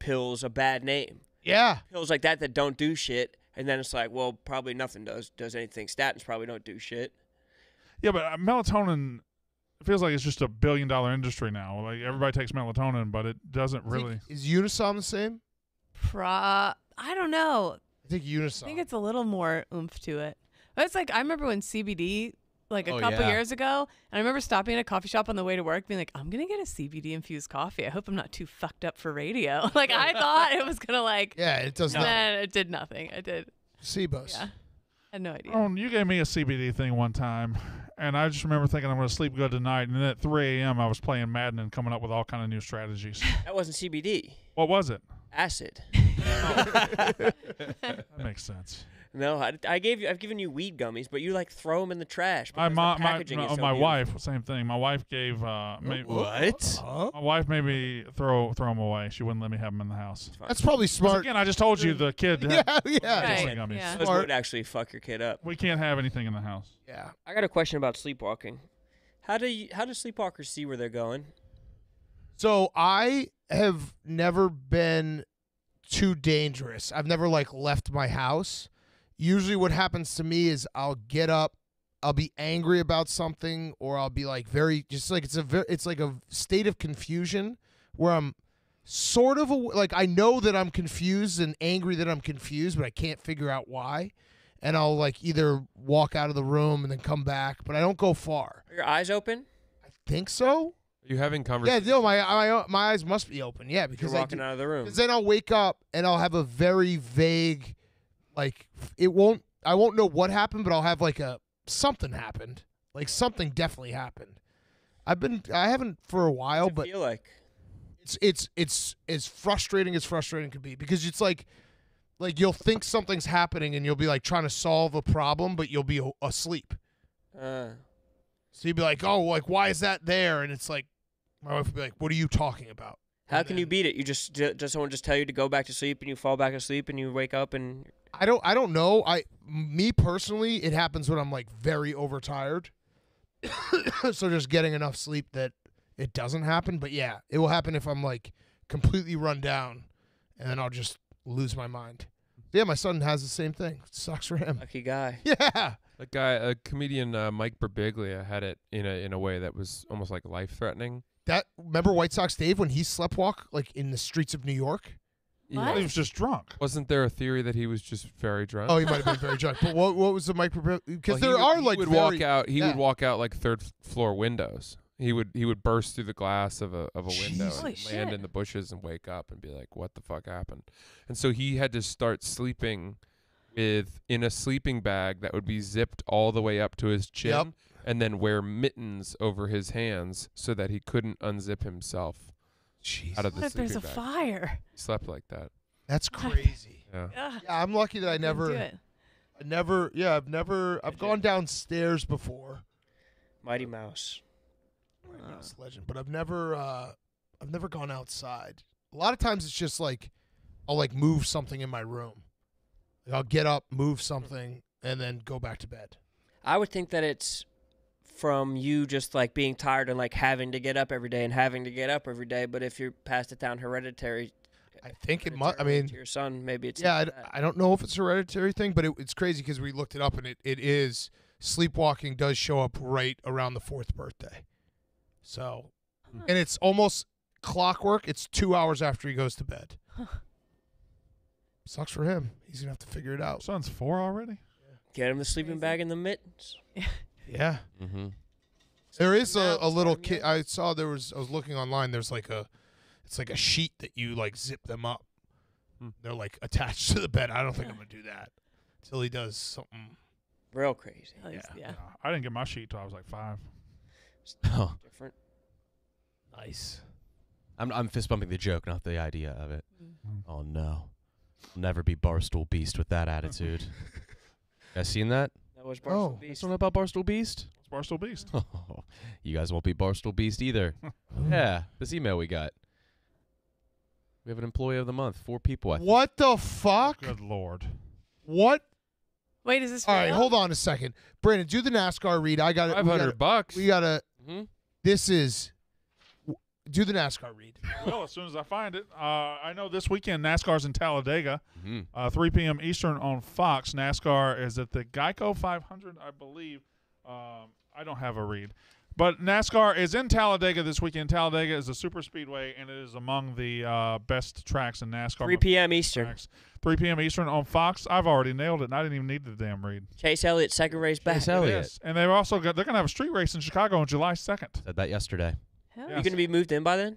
pills a bad name. Yeah. Pills like that don't do shit. And then it's like, well, probably nothing does anything. Statins probably don't do shit. Yeah, but melatonin feels like it's just a billion-dollar industry now. Like, everybody takes melatonin, but it doesn't really. Is Unisom the same? I don't know. I think Unisom. I think it's a little more oomph to it. But it's like, I remember when CBD... Like a couple years ago, and I remember stopping at a coffee shop on the way to work, being like, "I'm gonna get a CBD infused coffee. I hope I'm not too fucked up for radio." Like I thought it was gonna like it does nothing. It did nothing. It did. Cebos. Yeah, I had no idea. You gave me a CBD thing one time, and I just remember thinking I'm gonna sleep good tonight, and then at 3 a.m. I was playing Madden and coming up with all kind of new strategies. That wasn't CBD. What was it? Acid. That makes sense. No, I've given you weed gummies, but you like throw them in the trash. My wife, same thing. My wife gave my wife made me throw them away. She wouldn't let me have them in the house. That's probably smart. Again, I just told you the kid. Right. Gummies. Yeah. This would actually fuck your kid up. We can't have anything in the house. Yeah. I got a question about sleepwalking. How do sleepwalkers see where they're going? So I have never been too dangerous. I've never like left my house. Usually what happens to me is I'll get up, I'll be angry about something, or I'll be like it's like a state of confusion where I'm sort of like I know that I'm confused and angry that I'm confused, but I can't figure out why. And I'll like either walk out of the room and then come back, but I don't go far. Are your eyes open? I think so. Are you having conversations? Yeah, no, my eyes must be open. Yeah, because you're walking out of the room. Because then I'll wake up and I'll have a very vague, like I won't know what happened, but I'll have like something happened. Like something definitely happened. I haven't for a while, but I feel like it's as frustrating could be, because it's like. Like, you'll think something's happening, and you'll be, like, trying to solve a problem, but you'll be asleep. So you'll be like, oh, like, why is that there? And it's like, my wife will be like, what are you talking about? How can you beat it? You just someone just tell you to go back to sleep, and you fall back asleep, and you wake up, and... I don't know. Me, personally, it happens when I'm, like, very overtired. So just getting enough sleep that it doesn't happen. But, yeah, it will happen if I'm, like, completely run down, and then I'll just... lose my mind. Yeah, my son has the same thing. It sucks for him. Lucky guy. Yeah. A comedian, Mike Birbiglia, had it in a way that was almost like life-threatening. Remember White Sox Dave when he sleptwalked like in the streets of New York? Yeah. He was just drunk. Wasn't there a theory that he was just very drunk? Oh, he might have been very drunk. But what was the Mike Birbiglia? Because he would walk out like third floor windows. He would burst through the glass of a window and land in the bushes and wake up and be like, what the fuck happened? And so he had to start sleeping in a sleeping bag that would be zipped all the way up to his chin, and then wear mittens over his hands so that he couldn't unzip himself out of the sleeping bag. What if there's a fire? He slept like that. That's crazy. Yeah, I'm lucky that I've gone downstairs before. Mighty Mouse. Mouse legend, but I've never gone outside. A lot of times it's just like I'll like move something in my room. Like I'll get up, move something, and then go back to bed. I would think that it's from you just like being tired and like having to get up every day. But if you're passed it down hereditary, I think it must. I mean, to your son, maybe it's I don't know if it's a hereditary thing, but it's crazy because we looked it up and it is. Sleepwalking does show up right around the 4th birthday. So, and it's almost clockwork. It's 2 hours after he goes to bed. Huh. Sucks for him. He's gonna have to figure it out. Son's 4 already. Yeah. Get him the sleeping bag and the mittens. Yeah. Mm-hmm. There is a little kid. I saw there was. I was looking online. There's like it's like a sheet that you like zip them up. They're like attached to the bed. I don't think I'm gonna do that until he does something real crazy. Yeah. I didn't get my sheet till I was like 5. Oh. Different. Nice. I'm fist bumping the joke, not the idea of it. Oh no, I'll never be Barstool Beast with that attitude. You guys seen that? That was Barstool Beast. Something about Barstool Beast. It's Barstool Beast. Oh, you guys won't be Barstool Beast either. Yeah, this email we got. We have an employee of the month. 4 people. What the fuck? Good lord. What? Wait, is this real? All right, hold on a second. Brandon, do the NASCAR read. I got it. $500. We got to. This is. Do the NASCAR read. Well, as soon as I find it. I know this weekend NASCAR's in Talladega. 3 p.m. Eastern on Fox. NASCAR is at the Geico 500, I believe. I don't have a read. But NASCAR is in Talladega this weekend. Talladega is a super speedway, and it is among the best tracks in NASCAR. 3 p.m. Eastern. 3 p.m. Eastern on Fox. I've already nailed it, and I didn't even need the damn read. Chase Elliott, second race back. Chase Elliott. Yes. And they've also they're going to have a street race in Chicago on July 2nd. Said that yesterday. Yes. Are you going to be moved in by then?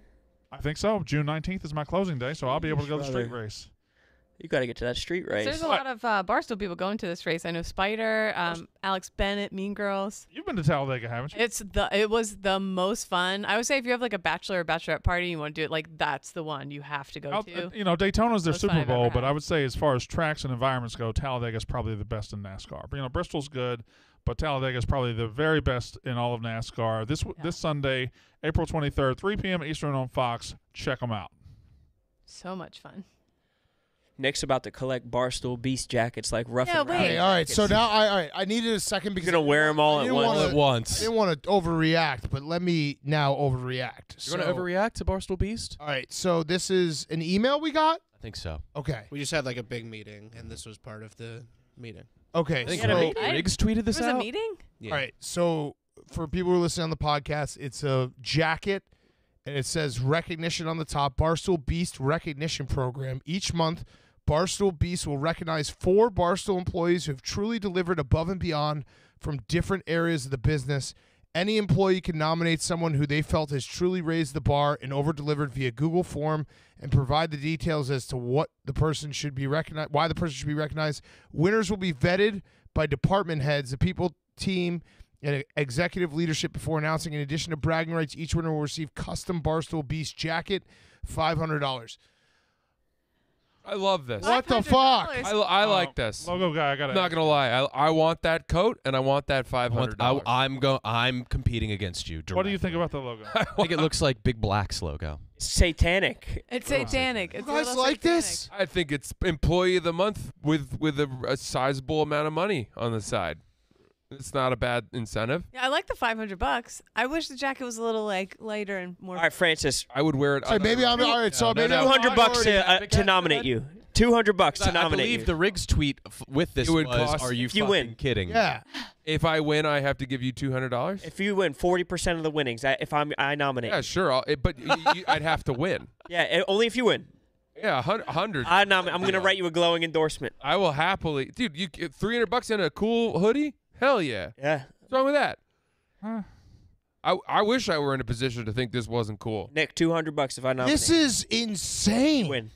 I think so. June 19th is my closing day, so I'll be able to go to the street race. You got to get to that street race. So there's a lot of Barstool people going to this race. I know Spider, Alex Bennett, Mean Girls. You've been to Talladega, haven't you? It was the most fun. I would say if you have like a bachelor or bachelorette party and you want to do it, like that's the one you have to go to. You know, Daytona's their Super Bowl, but I would say as far as tracks and environments go, Talladega's probably the best in NASCAR. But, you know, Bristol's good, but Talladega's probably the very best in all of NASCAR. This Sunday, April 23rd, 3 p.m. Eastern on Fox. Check them out. So much fun. Nick's about to collect Barstool Beast jackets, like rough and round. Hey, all right, jackets. So now I needed a second because you're gonna wear them all at once. I didn't want to overreact, but let me now overreact. You're gonna overreact to Barstool Beast? All right, so this is an email we got. I think so. Okay, we just had like a big meeting, and this was part of the meeting. Okay, I think Riggs tweeted this out. It was a meeting. Yeah. All right, so for people who listen on the podcast, it's a jacket. And it says recognition on the top, Barstool Beast Recognition Program. Each month, Barstool Beast will recognize 4 Barstool employees who have truly delivered above and beyond from different areas of the business. Any employee can nominate someone who they felt has truly raised the bar and over-delivered via Google Form and provide the details as to what the person should be recognized, why the person should be recognized. Winners will be vetted by department heads, the people team, and executive leadership before announcing. In addition to bragging rights, each winner will receive custom Barstool Beast jacket, $500. I love this. What the fuck? I like this. Logo guy, I got it. Not going to lie. I want that coat, and I want that $500. I'm competing against you directly. What do you think about the logo? I think it looks like Big Black's logo. Satanic. It's satanic. It's you guys like satanic. This? I think it's employee of the month with a sizable amount of money on the side. It's not a bad incentive. Yeah, I like the $500. I wish the jacket was a little like lighter and more. All right, Francis, I would wear it. So maybe I'm all right. So maybe $200 to nominate you. $200 to nominate. I believe the Riggs tweet with this was, "Are you fucking kidding?" Yeah. If I win, I have to give you $200. If you win 40% of the winnings, I nominate. Yeah, sure. I'd have to win. Yeah, only if you win. Yeah, 100. I'm going to write you a glowing endorsement. I will happily, dude. You get $300 and a cool hoodie. Hell yeah. Yeah. What's wrong with that? Huh. I wish I were in a position to think this wasn't cool. Nick, $200 if I nominate. This is insane. Win.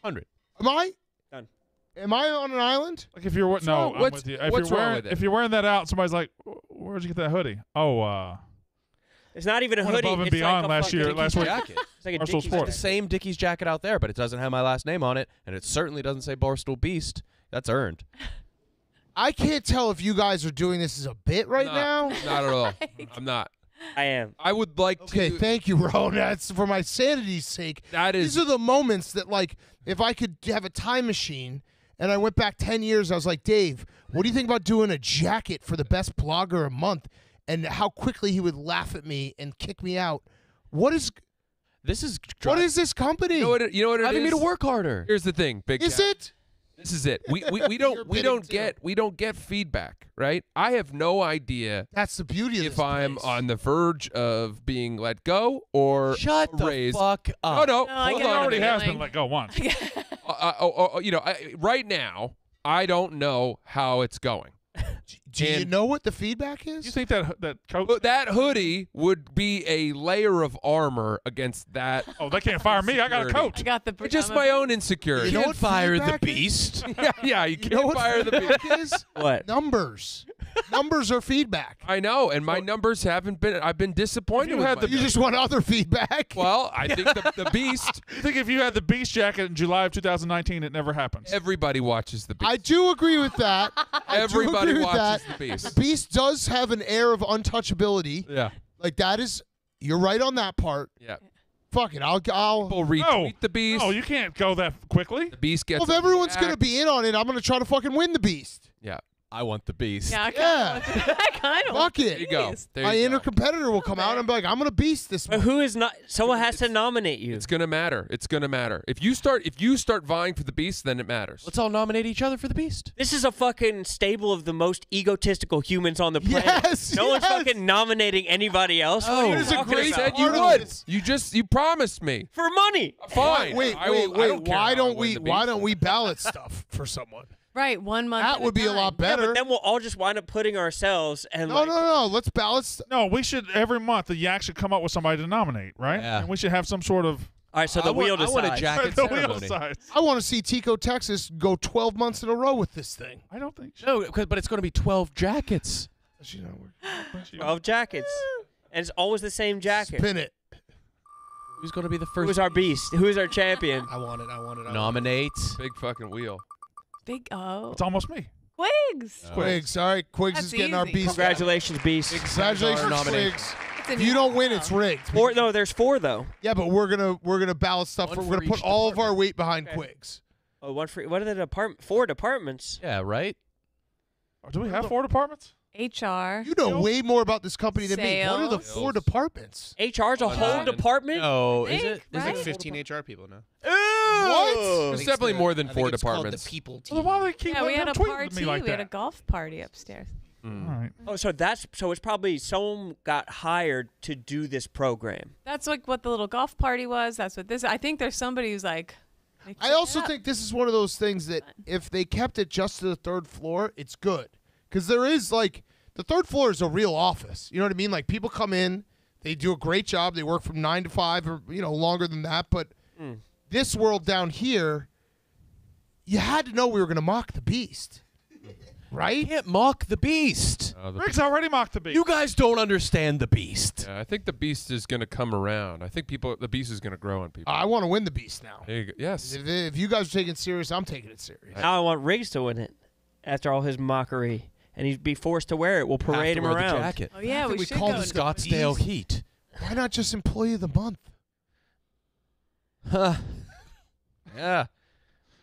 100. Am I? Done. Am I on an island? Like if you're what? No, I'm with you. If you're wearing that out, somebody's like, where'd you get that hoodie? Oh, it's not even a hoodie. Above and beyond last week. Jacket. It's like a Barstool Sport. It's the same Dickies jacket out there, but it doesn't have my last name on it, and it certainly doesn't say Barstool Beast. That's earned. I can't tell if you guys are doing this as a bit right now. Not at all. I'm not. I am. I would like to. Okay, thank you, Ron. That's for my sanity's sake. These are the moments that, like, if I could have a time machine and I went back 10 years, I was like, Dave, what do you think about doing a jacket for the best blogger a month? And how quickly he would laugh at me and kick me out. What is this company? You know what it is? Having me to work harder. Here's the thing, Big Cat. Is it? This is it. We don't get feedback, right? I have no idea. That's the beauty of this. If I'm on the verge of being let go or raised. Shut the fuck up. Oh no, it already has been let go once. Right now I don't know how it's going. Do you know what the feedback is? You think that hoodie would be a layer of armor against that? Oh, they can't fire me. I got a coat. I got the just my own insecurity. You can't fire the beast. Yeah, you can't fire the beast. What? Numbers. Numbers are feedback. I know, and my numbers haven't been. I've been disappointed. You just want other feedback. Well, I think the beast. I think if you had the beast jacket in July of 2019, it never happens. Everybody watches the beast. I do agree with that. Everybody watches the beast. The beast does have an air of untouchability. Yeah, like that is. You're right on that part. Yeah. Fuck it, I'll retweet the beast. Oh, you can't go that quickly. The beast gets. Well, if everyone's gonna be in on it, I'm gonna try to fucking win the beast. Yeah. I want the beast. Yeah, I kind of want the beast. Fuck it. My inner competitor will come out and be like, I'm going to beast this one. But who is not? Someone has to nominate you. It's going to matter. It's going to matter. If you start vying for the beast, then it matters. Let's all nominate each other for the beast. This is a fucking stable of the most egotistical humans on the planet. Yes, no one's fucking nominating anybody else. Oh, what is a great said you would. You promised me. For money. Fine. Wait. Why don't we ballot stuff for someone? Right, 1 month. That would be a lot better. Yeah, but then we'll all just wind up putting ourselves and. No. Let's balance. No, we should every month. The Yak should come up with somebody to nominate, right? Yeah. And we should have some sort of. All right, so the wheel decides. I want a jacket ceremony. I want to see Tico, Texas go 12 months in a row with this thing. I don't think so. No, but it's going to be 12 jackets. 12 jackets. And it's always the same jacket. Spin it. Who's going to be the first? Who's our beast? Who's our champion? I want it. I want it. Nominate. Big fucking wheel. Big O. It's almost me. Quigs. Quigs. Sorry. Quigs is getting our beast. Congratulations, beast. Congratulations, Quigs. If you don't win, it's rigged. Four, no, there's four though. Yeah, but we're gonna balance stuff. We're gonna put all of our weight behind Quigs. Oh, one for what are the department? Four departments. Yeah, right. Do we have four departments? HR. You know way more about this company than me. What are the four departments? HR is a whole department. Oh, is it? There's like 15 HR people now. What? There's definitely more than four departments. The people team. Yeah, we had a party. We had a golf party upstairs. Mm. All right. Oh, so it's probably someone got hired to do this program. That's like what the little golf party was. That's what this. I think there's somebody who's like. I also think this is one of those things that if they kept it just to the third floor, it's good because there is like the third floor is a real office. You know what I mean? Like people come in, they do a great job. They work from 9 to 5 or longer than that. But this world down here, you had to know we were going to mock the beast. Right? You can't mock the beast. Rick's already mocked the beast. You guys don't understand the beast. Yeah, I think the beast is going to come around. I think the beast is going to grow on people. I want to win the beast now. There you go. Yes. If you guys are taking it serious, I'm taking it serious. Now I want Riggs to win it after all his mockery, and he'd be forced to wear it. We'll parade him around. The jacket. Oh yeah, we should call him Scottsdale Heat. Why not just Employee of the Month? Huh? Yeah.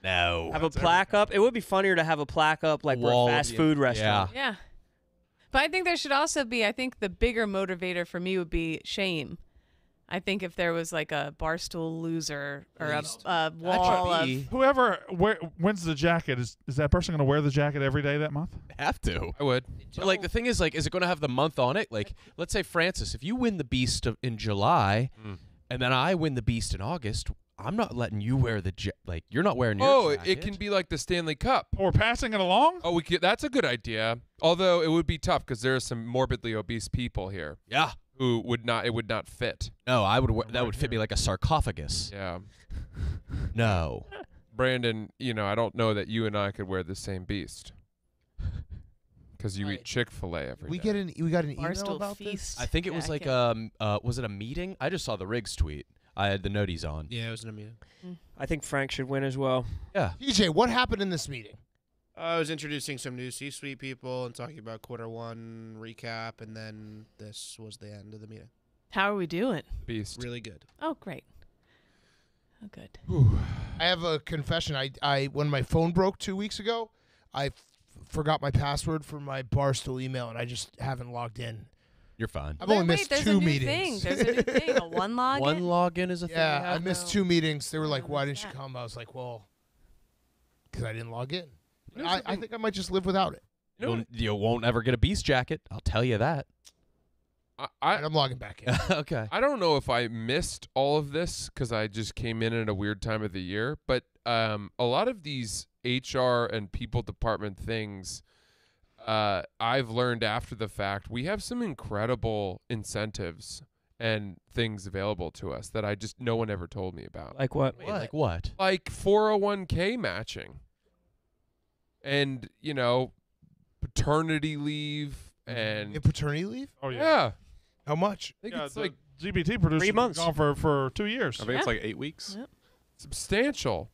No. Have a plaque up. It would be funnier to have a plaque up like we're a fast food restaurant. Yeah. But I think there should also be, I think the bigger motivator for me would be shame. I think if there was like a barstool loser or a wall of... Whoever wins the jacket, is that person going to wear the jacket every day that month? Have to. I would. But like the thing is it going to have the month on it? Like let's say, Francis, if you win the beast in July and then I win the beast in August... I'm not letting you wear the like. You're not wearing. Oh, it can be like the Stanley Cup. Or passing it along. Oh, that's a good idea. Although it would be tough because there are some morbidly obese people here. Yeah, who would not? It would not fit. No, I would. That would fit me like a sarcophagus. Yeah. No, Brandon. You know, I don't know that you and I could wear the same beast. Because you eat Chick-fil-A every day. We got an email about this. I think it was like was it a meeting? I just saw the Riggs tweet. I had the noties on. Yeah, it was in a meeting. I think Frank should win as well. Yeah. DJ, what happened in this meeting? I was introducing some new C-suite people and talking about Q1 recap, and then this was the end of the meeting. How are we doing? Beast. Really good. Oh, great. Oh, good. Whew. I have a confession. When my phone broke 2 weeks ago, I forgot my password for my Barstool email, and I just haven't logged in. You're fine. I've only missed two meetings. There's a new thing. A one login? One login is a thing. Yeah, I missed two meetings. They were like, why didn't you come? I was like, well, because I didn't log in. I think I might just live without it. You won't ever get a beast jacket. I'll tell you that. I'm logging back in. Okay. I don't know if I missed all of this because I just came in at a weird time of the year, but a lot of these HR and people department things... I've learned after the fact, we have some incredible incentives and things available to us that no one ever told me about. Like what? Wait, like what? Like 401k matching and, paternity leave and... Yeah, paternity leave? Oh, yeah. Yeah. How much? I think it's like... GBT producer 3 months. Gone for 2 years. I think it's like 8 weeks. Yep. Substantial.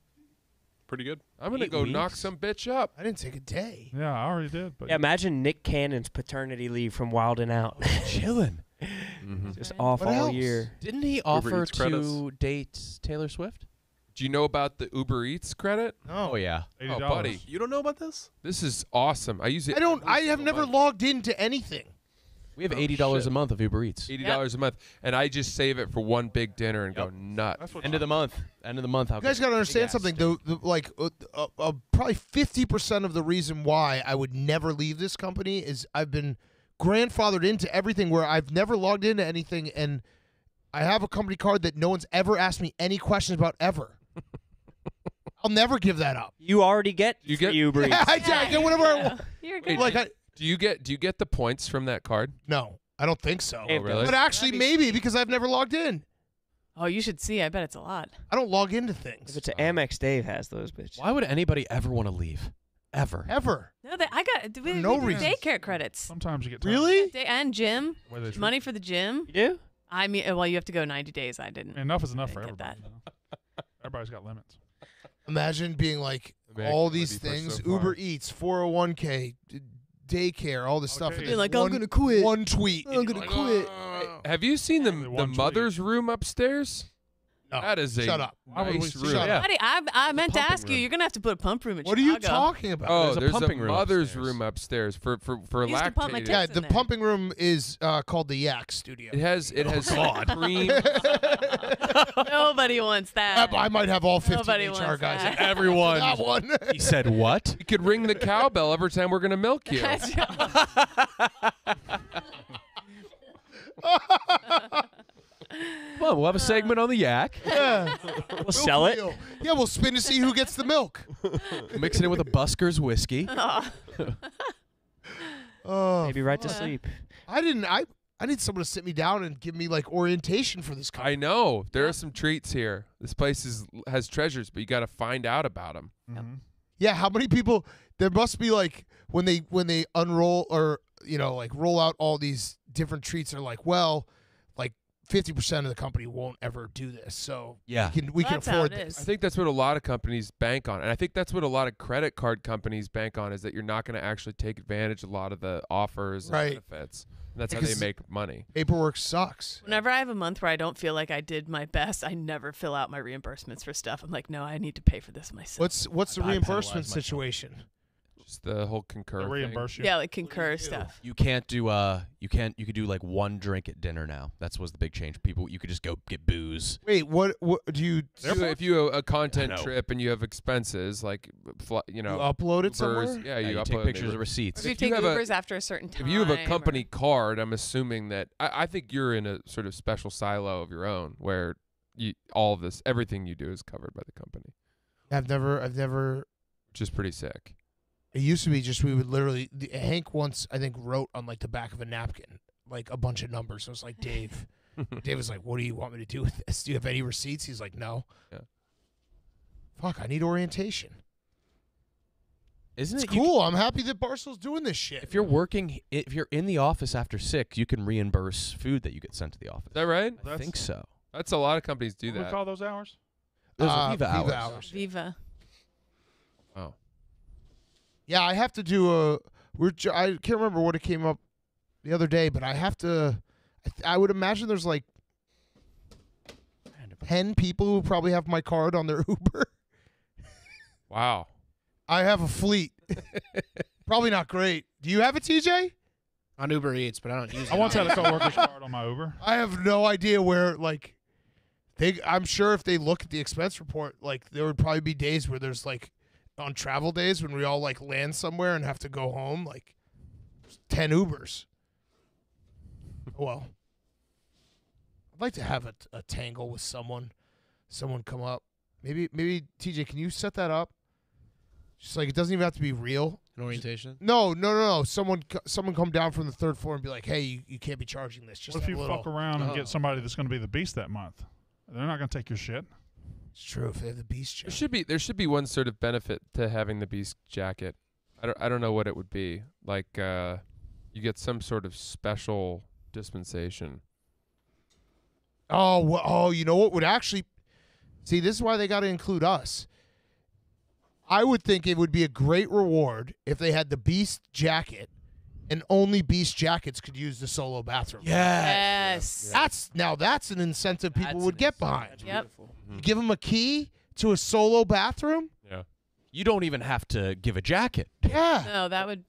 Pretty good. I'm going to go knock some bitch up. I didn't take a day. Yeah, I already did. But yeah, imagine Nick Cannon's paternity leave from Wild 'N Out. Chilling. Just off all year. Didn't he offer to date Taylor Swift? Do you know about the Uber Eats credit? No. Oh, yeah. $80. Oh, buddy. You don't know about this? This is awesome. I use it. I have never logged into anything. We have $80 a month of Uber Eats. $80 a month, and I just save it for one big dinner and go nuts. End of the month. End of the month. You guys got to understand something. Probably 50% of the reason why I would never leave this company is I've been grandfathered into everything where I've never logged into anything, and I have a company card that no one's ever asked me any questions about ever. I'll never give that up. You already get Uber Eats. I get whatever I want. You're good. Do you get the points from that card? No, I don't think so. Oh, really? But actually, maybe because I've never logged in. Oh, you should see. I bet it's a lot. I don't log into things. If it's Amex, Dave has those bitches. Why would anybody ever want to leave? Ever. Ever. No, I got no reason. Daycare credits. Sometimes you get time. Really? And gym. Money for the gym. Yeah. I mean, well, you have to go 90 days. I didn't. Enough is enough for everybody. Everybody's got limits. Imagine being like all these things: Uber Eats, 401k, daycare, all this stuff. You're like, I'm gonna quit. One tweet. I'm gonna quit. Have you seen the mother's room upstairs? No. That is a nice room. Yeah. Buddy, I meant to ask you. You're gonna have to put a pump room in Chicago. What are you talking about? Oh, there's a mother's room upstairs for lactating. Yeah, the pumping room is called the Yak Studio. It has cream. Nobody wants that. I might have all 15 HR guys. That. Everyone. That one. He said what? You could ring the cowbell every time we're gonna milk you. Well, we'll have a segment on the Yak. Yeah. We'll sell it. Yeah, we'll spin to see who gets the milk. Mix it in with a Busker's whiskey. Maybe right to sleep. I need someone to sit me down and give me like orientation for this company. I know there are some treats here. This place has treasures, but you got to find out about them. Mm-hmm. Yeah, how many people? There must be like when they unroll or roll out all these different treats. They're like, well, 50% of the company won't ever do this, so yeah, we can afford this. I think that's what a lot of companies bank on, and I think that's what a lot of credit card companies bank on, is that you're not going to actually take advantage of a lot of the offers and benefits. And that's how they make money. Paperwork sucks. Whenever I have a month where I don't feel like I did my best, I never fill out my reimbursements for stuff. I'm like, no, I need to pay for this myself. What's the reimbursement situation? Just the whole Concur reimburse thing. Yeah, like Concur stuff. You can't do you could do like one drink at dinner now. That was the big change. People, you could just go get booze. Wait, what do you do? If you have a content trip and you have expenses, like you upload it Ubers, somewhere? Yeah, you upload take pictures of receipts. If you take Ubers after a certain time. If you have a company card, I'm assuming that I think you're in a sort of special silo of your own where everything you do is covered by the company. I've never which is pretty sick. It used to be just we would literally – Hank once, I think, wrote on, like, the back of a napkin, like, a bunch of numbers. I was like, Dave. Dave was like, what do you want me to do with this? Do you have any receipts? He's like, no. Yeah. Fuck, I need orientation. Isn't it cool? I'm happy that Barstool's doing this shit. If you're working – if you're in the office after 6, you can reimburse food that you get sent to the office. Is that right? I think so. That's a lot of companies do that. What do we call those hours? Those are Viva hours. Viva. Oh. Yeah, I have to do I can't remember what it came up the other day, but I have to. I would imagine there's like 10 people who probably have my card on their Uber. Wow. I have a fleet. Probably not great. Do you have it, TJ? On Uber Eats, but I don't use it. I once had a coworker's card on my Uber. I have no idea where, like, I'm sure if they look at the expense report, like, there would probably be days where there's like, on travel days when we all like land somewhere and have to go home, like 10 Ubers. Well, I'd like to have a tangle with someone come up. Maybe TJ, can you set that up? Just like, it doesn't even have to be real. An orientation? Just, no. Someone come down from the third floor and be like, hey, you can't be charging this. Just what if you fuck around and get somebody that's going to be the beast that month? They're not going to take your shit. It's true. If they have the beast jacket, there should be one sort of benefit to having the beast jacket. I don't know what it would be. Like you get some sort of special dispensation. Oh, you know what would actually see? This is why they got to include us. I would think it would be a great reward if they had the beast jacket, and only beast jackets could use the solo bathroom. Yes. That's an incentive people would get behind. That's beautiful. Mm-hmm. Give them a key to a solo bathroom. Yeah, you don't even have to give a jacket. Yeah, no, that would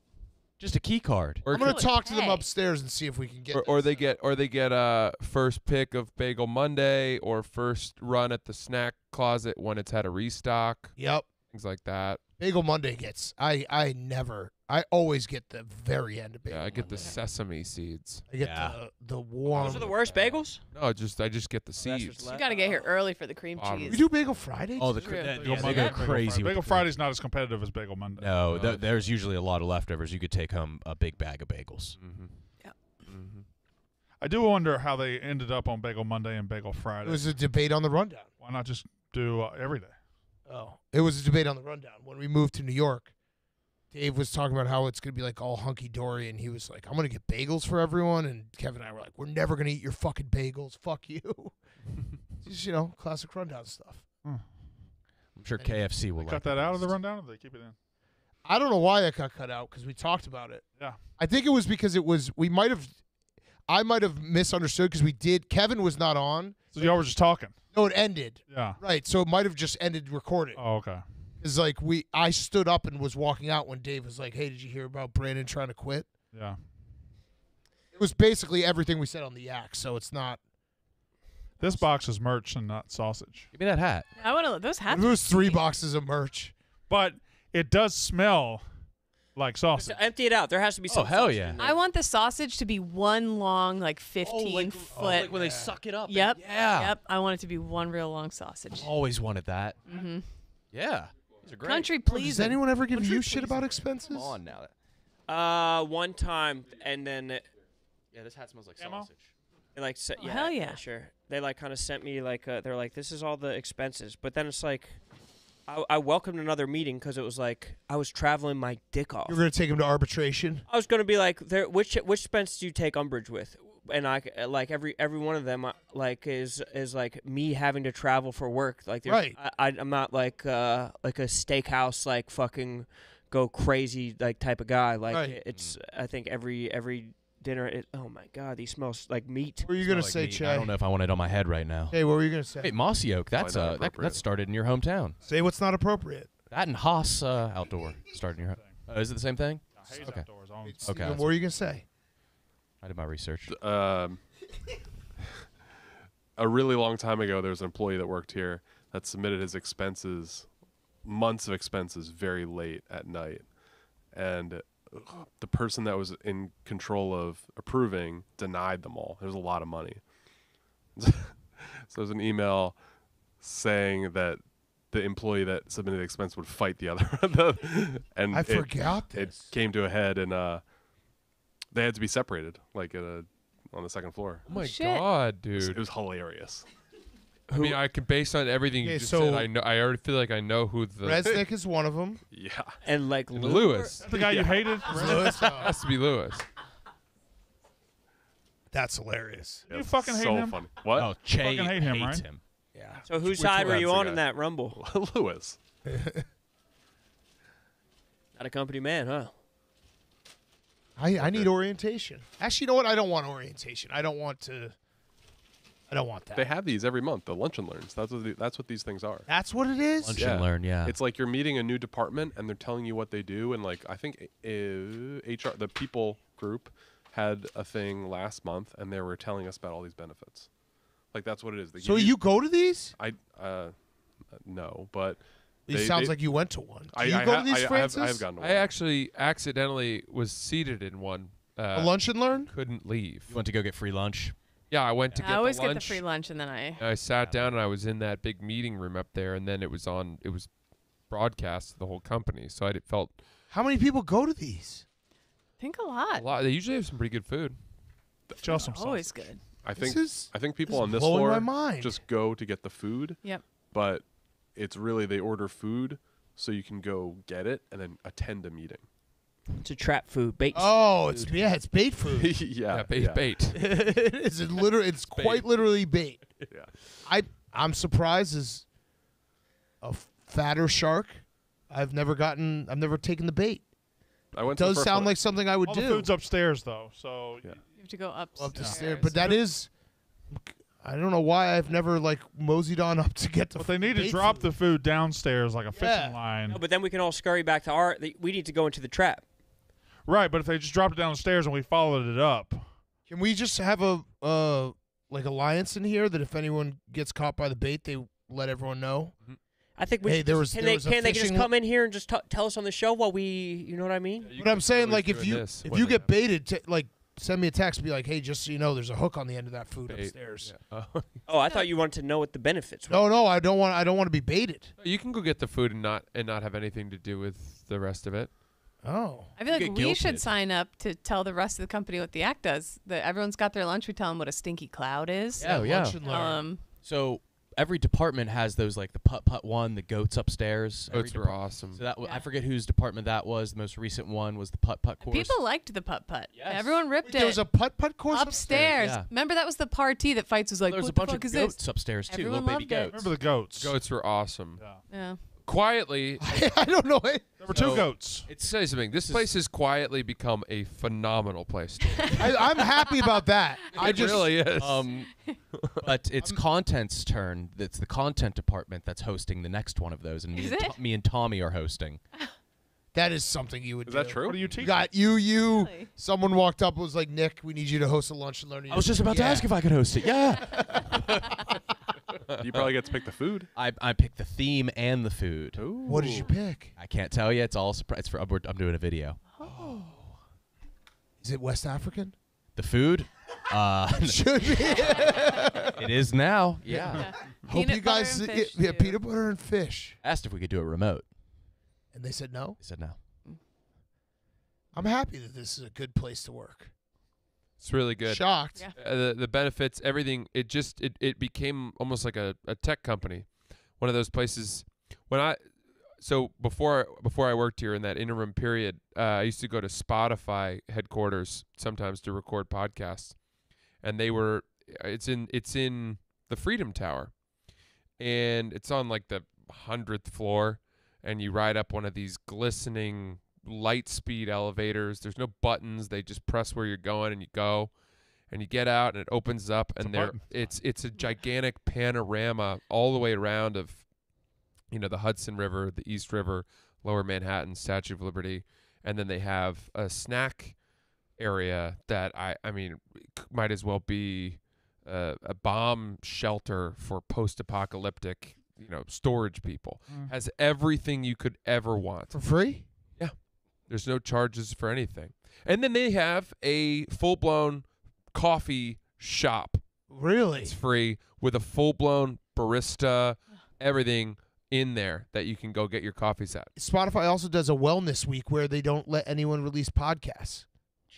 just a key card. I'm gonna talk to them upstairs and see if we can get. Or they get first pick of Bagel Monday or first run at the snack closet when it's had a restock. Yep, things like that. Bagel Monday gets. I always get the very end of bagel. Yeah, I get the sesame seeds. I get the warm. Those are the worst bagels? No, I just get the seeds. You got to get here early for the cream cheese. We do Bagel Friday? Oh, Bagel crazy. Bagel Friday's not as competitive as Bagel Monday. No, there's usually a lot of leftovers. You could take home a big bag of bagels. Mm-hmm. Yeah. Mm-hmm. I do wonder how they ended up on Bagel Monday and Bagel Friday. It was a debate on the Rundown. Why not just do every day? Oh, it was a debate on the Rundown. When we moved to New York, Dave was talking about how it's going to be like all hunky-dory, and he was like, I'm going to get bagels for everyone. And Kevin and I were like, we're never going to eat your fucking bagels. Fuck you. Just, you know, classic Rundown stuff. Hmm. I'm sure and KFC will like cut that out of the Rundown, or they keep it in? I don't know why that got cut out because we talked about it. Yeah. I think it was because it was – I might have misunderstood because we did – Kevin was not on. So y'all were just talking. No, it ended. Yeah. Right, so it might have just ended recording. Oh, okay. It's like I stood up and was walking out when Dave was like, hey, did you hear about Brandon trying to quit? Yeah. It was basically everything we said on the Yak, so it's not – This box is merch and not sausage. Give me that hat. I want to. Those hats. It was 3 boxes of merch, but it does smell like sausage. So empty it out. There has to be some. Oh hell yeah! I want the sausage to be one long, like 15-foot. Oh, like when they suck it up. Yep. Yeah. Yep. I want it to be one real long sausage. I've always wanted that. Mm-hmm. Yeah. Those are great. Country please. Does anyone ever give you shit about expenses? Come on now. One time, and then. Yeah, this hat smells like sausage. And like, yeah, hell yeah, sure. They like kind of sent me like they're like, this is all the expenses, but then it's like I welcomed another meeting because it was like I was traveling my dick off. You're gonna take him to arbitration. I was gonna be like, which expense do you take umbrage with? And I like every one of them like is like me having to travel for work. Like right. I'm not like like a steakhouse like fucking go crazy like type of guy. Like right. It's I think every. Dinner. Oh my God, these smells like meat. What were you gonna say, like Chad? I don't know if I want it on my head right now. Hey, what were you gonna say? Hey, Mossy Oak. That's that started in your hometown. Say what's not appropriate. That and Haas Outdoor started in your. Is it the same thing? No, Hayes okay. Outdoors, okay. What were you gonna say? I did my research. A really long time ago, there was an employee that worked here that submitted his expenses, months of expenses, very late at night, and. The person that was in control of approving denied them all. There's a lot of money. So there's an email saying that the employee that submitted the expense would fight the other. And I forgot this. It came to a head, and they had to be separated, like on the second floor. Oh, my shit. God, dude. It was hilarious. I mean, I can based on everything you just said. I already feel like I know who the Resnick is one of them. Yeah, and like and Lewis, the guy you hated. Lewis has to be Lewis. That's hilarious. You fucking hate him. So funny. What? Oh, Che fucking hate him, right? Him. Yeah. So whose side were you on in that rumble? Lewis. Not a company man, huh? I need orientation. Actually, you know what? I don't want orientation. I don't want to. I don't want that. They have these every month, the lunch and learns. That's what these things are. That's what it is? Lunch and learn, yeah. It's like you're meeting a new department, and they're telling you what they do. And, like, I think HR, the people group, had a thing last month, and they were telling us about all these benefits. Like, that's what it is. So you go to these? No, but... It sounds like you went to one. Do you go to these, Francis? I have gone to one. I actually accidentally was seated in one. A lunch and learn? Couldn't leave. You went to go get free lunch? Yeah, I went to get the lunch. I always get the free lunch, and then I sat down, and I was in that big meeting room up there, and then it was broadcast to the whole company, so I felt... How many people go to these? I think a lot. A lot. They usually have some pretty good food. It's always good. I think people on this floor just go to get the food, yep. But it's really they order food so you can go get it and then attend a meeting. It's a trap food, bait. Oh, food. It's bait food. Bait. It's quite literally bait. Yeah. I'm surprised as a fatter shark. I've never taken the bait. It does sound like something I would do. The food's upstairs though, so yeah. You have to go upstairs. But that is. I don't know why I've never like moseyed on up to get the. But they need to drop the food downstairs like a fishing line. No, but then we can all scurry back to our. We need to go into the trap. Right, but if they just dropped it downstairs and we followed it up. Can we just have a like alliance in here that if anyone gets caught by the bait, they let everyone know? I think we can they just come in here and just tell us on the show while we, you know what I mean? Yeah, but I'm saying like if you get baited, like send me a text, be like, hey, just so you know, there's a hook on the end of that food upstairs. Yeah. Oh, I thought you wanted to know what the benefits were. No, I don't want to be baited. You can go get the food and not have anything to do with the rest of it. Oh. I feel like we should sign up to tell the rest of the company what the act does. That everyone's got their lunch. We tell them what a stinky cloud is. Yeah, yeah. Lunch and learn. So every department has those, like the putt-putt one, the goats upstairs. Goats were awesome. So that I forget whose department that was. The most recent one was the putt-putt course. People liked the putt-putt. Yes. Everyone ripped it. There was a putt-putt course upstairs. Yeah. Remember, that was the party that Fights was like, well, there was what a bunch of goats upstairs, too. Everyone little baby goats. Remember the goats. Goats were awesome. Yeah. Quietly, I don't know. There were two goats. It says something. This place has quietly become a phenomenal place. I'm happy about that. It really is. But it's content's turn. It's the content department that's hosting the next one of those, and me and Tommy are hosting. That is something you would do. Is that true? What do you teach? Really? Someone walked up and was like, "Nick, we need you to host a lunch and learn." I was just about to ask if I could host it. Yeah. You probably get to pick the food. I picked the theme and the food. Ooh. What did you pick? I can't tell you. It's all surprise for Upward. I'm doing a video. Oh. Is it West African? The food? Should be. It is now. Yeah. Hope you guys peanut butter and fish. Asked if we could do it remote. And they said no? They said no. I'm happy that this is a good place to work. It's really good. Shocked. Yeah. The benefits, everything. It just it became almost like a tech company, one of those places. When before I worked here in that interim period, I used to go to Spotify headquarters sometimes to record podcasts, and they were it's in the Freedom Tower, and it's on like the 100th floor, and you ride up one of these glistening light speed elevators. There's no buttons. They just press where you're going, and you go, and you get out, and it opens up, and it's a gigantic panorama all the way around of, you know, the Hudson River, the East River, Lower Manhattan, Statue of Liberty, and then they have a snack area that I mean might as well be a bomb shelter for post-apocalyptic, you know, storage people. Has everything you could ever want for free. There's no charges for anything. And then they have a full-blown coffee shop. Really? It's free with a full-blown barista, everything in there that you can go get your coffees at. Spotify also does a wellness week where they don't let anyone release podcasts.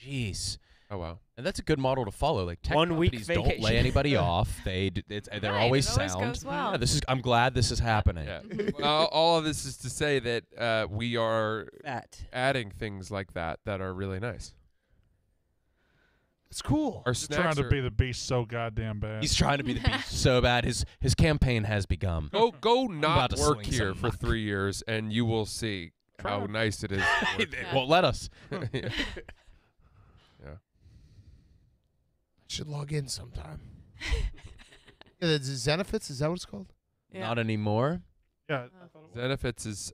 Jeez. Oh, wow. And that's a good model to follow. Like, tech companies don't lay anybody off. They're always sound. Goes well. Yeah, I'm glad this is happening. Yeah. Well, all of this is to say that we are adding things like that are really nice. It's cool. He's trying to be the beast so goddamn bad. He's trying to be the beast so bad. His campaign has begun. Go not work here for 3 years, and you will see how nice it is. It won't let us. Should log in sometime. Zenefits, is that what it's called? Yeah. Not anymore. Yeah. Zenefits is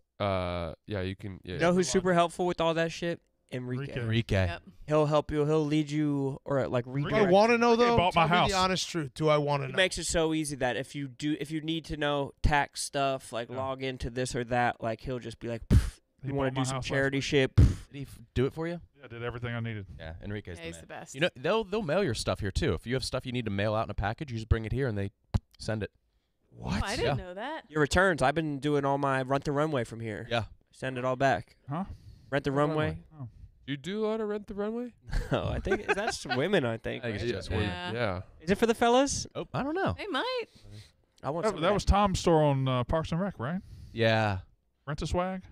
you can you know who's super helpful with all that shit? Enrique. Yep. He'll help you, he'll lead you or like redirect. I want to know though, bought my house. The honest truth. Do I want to know? It makes it so easy that if you need to know tax stuff, like log into this or that, like he'll just be like, you want to do some charity shit. Did he do it for you? I did everything I needed. Yeah, Enrique's the man. He's the best. You know, they'll mail your stuff here too. If you have stuff you need to mail out in a package, you just bring it here and they send it. What? Oh, I didn't know that. Your returns. I've been doing all my Rent the Runway from here. Yeah. Send it all back. Huh? Rent the Runway. Oh. You do a lot of Rent the Runway? No, I think that's women. I think it's just women. Yeah. Is it for the fellas? Oh, I don't know. They might. I want that was Tom's store on Parks and Rec, right? Yeah. Rent a Swag.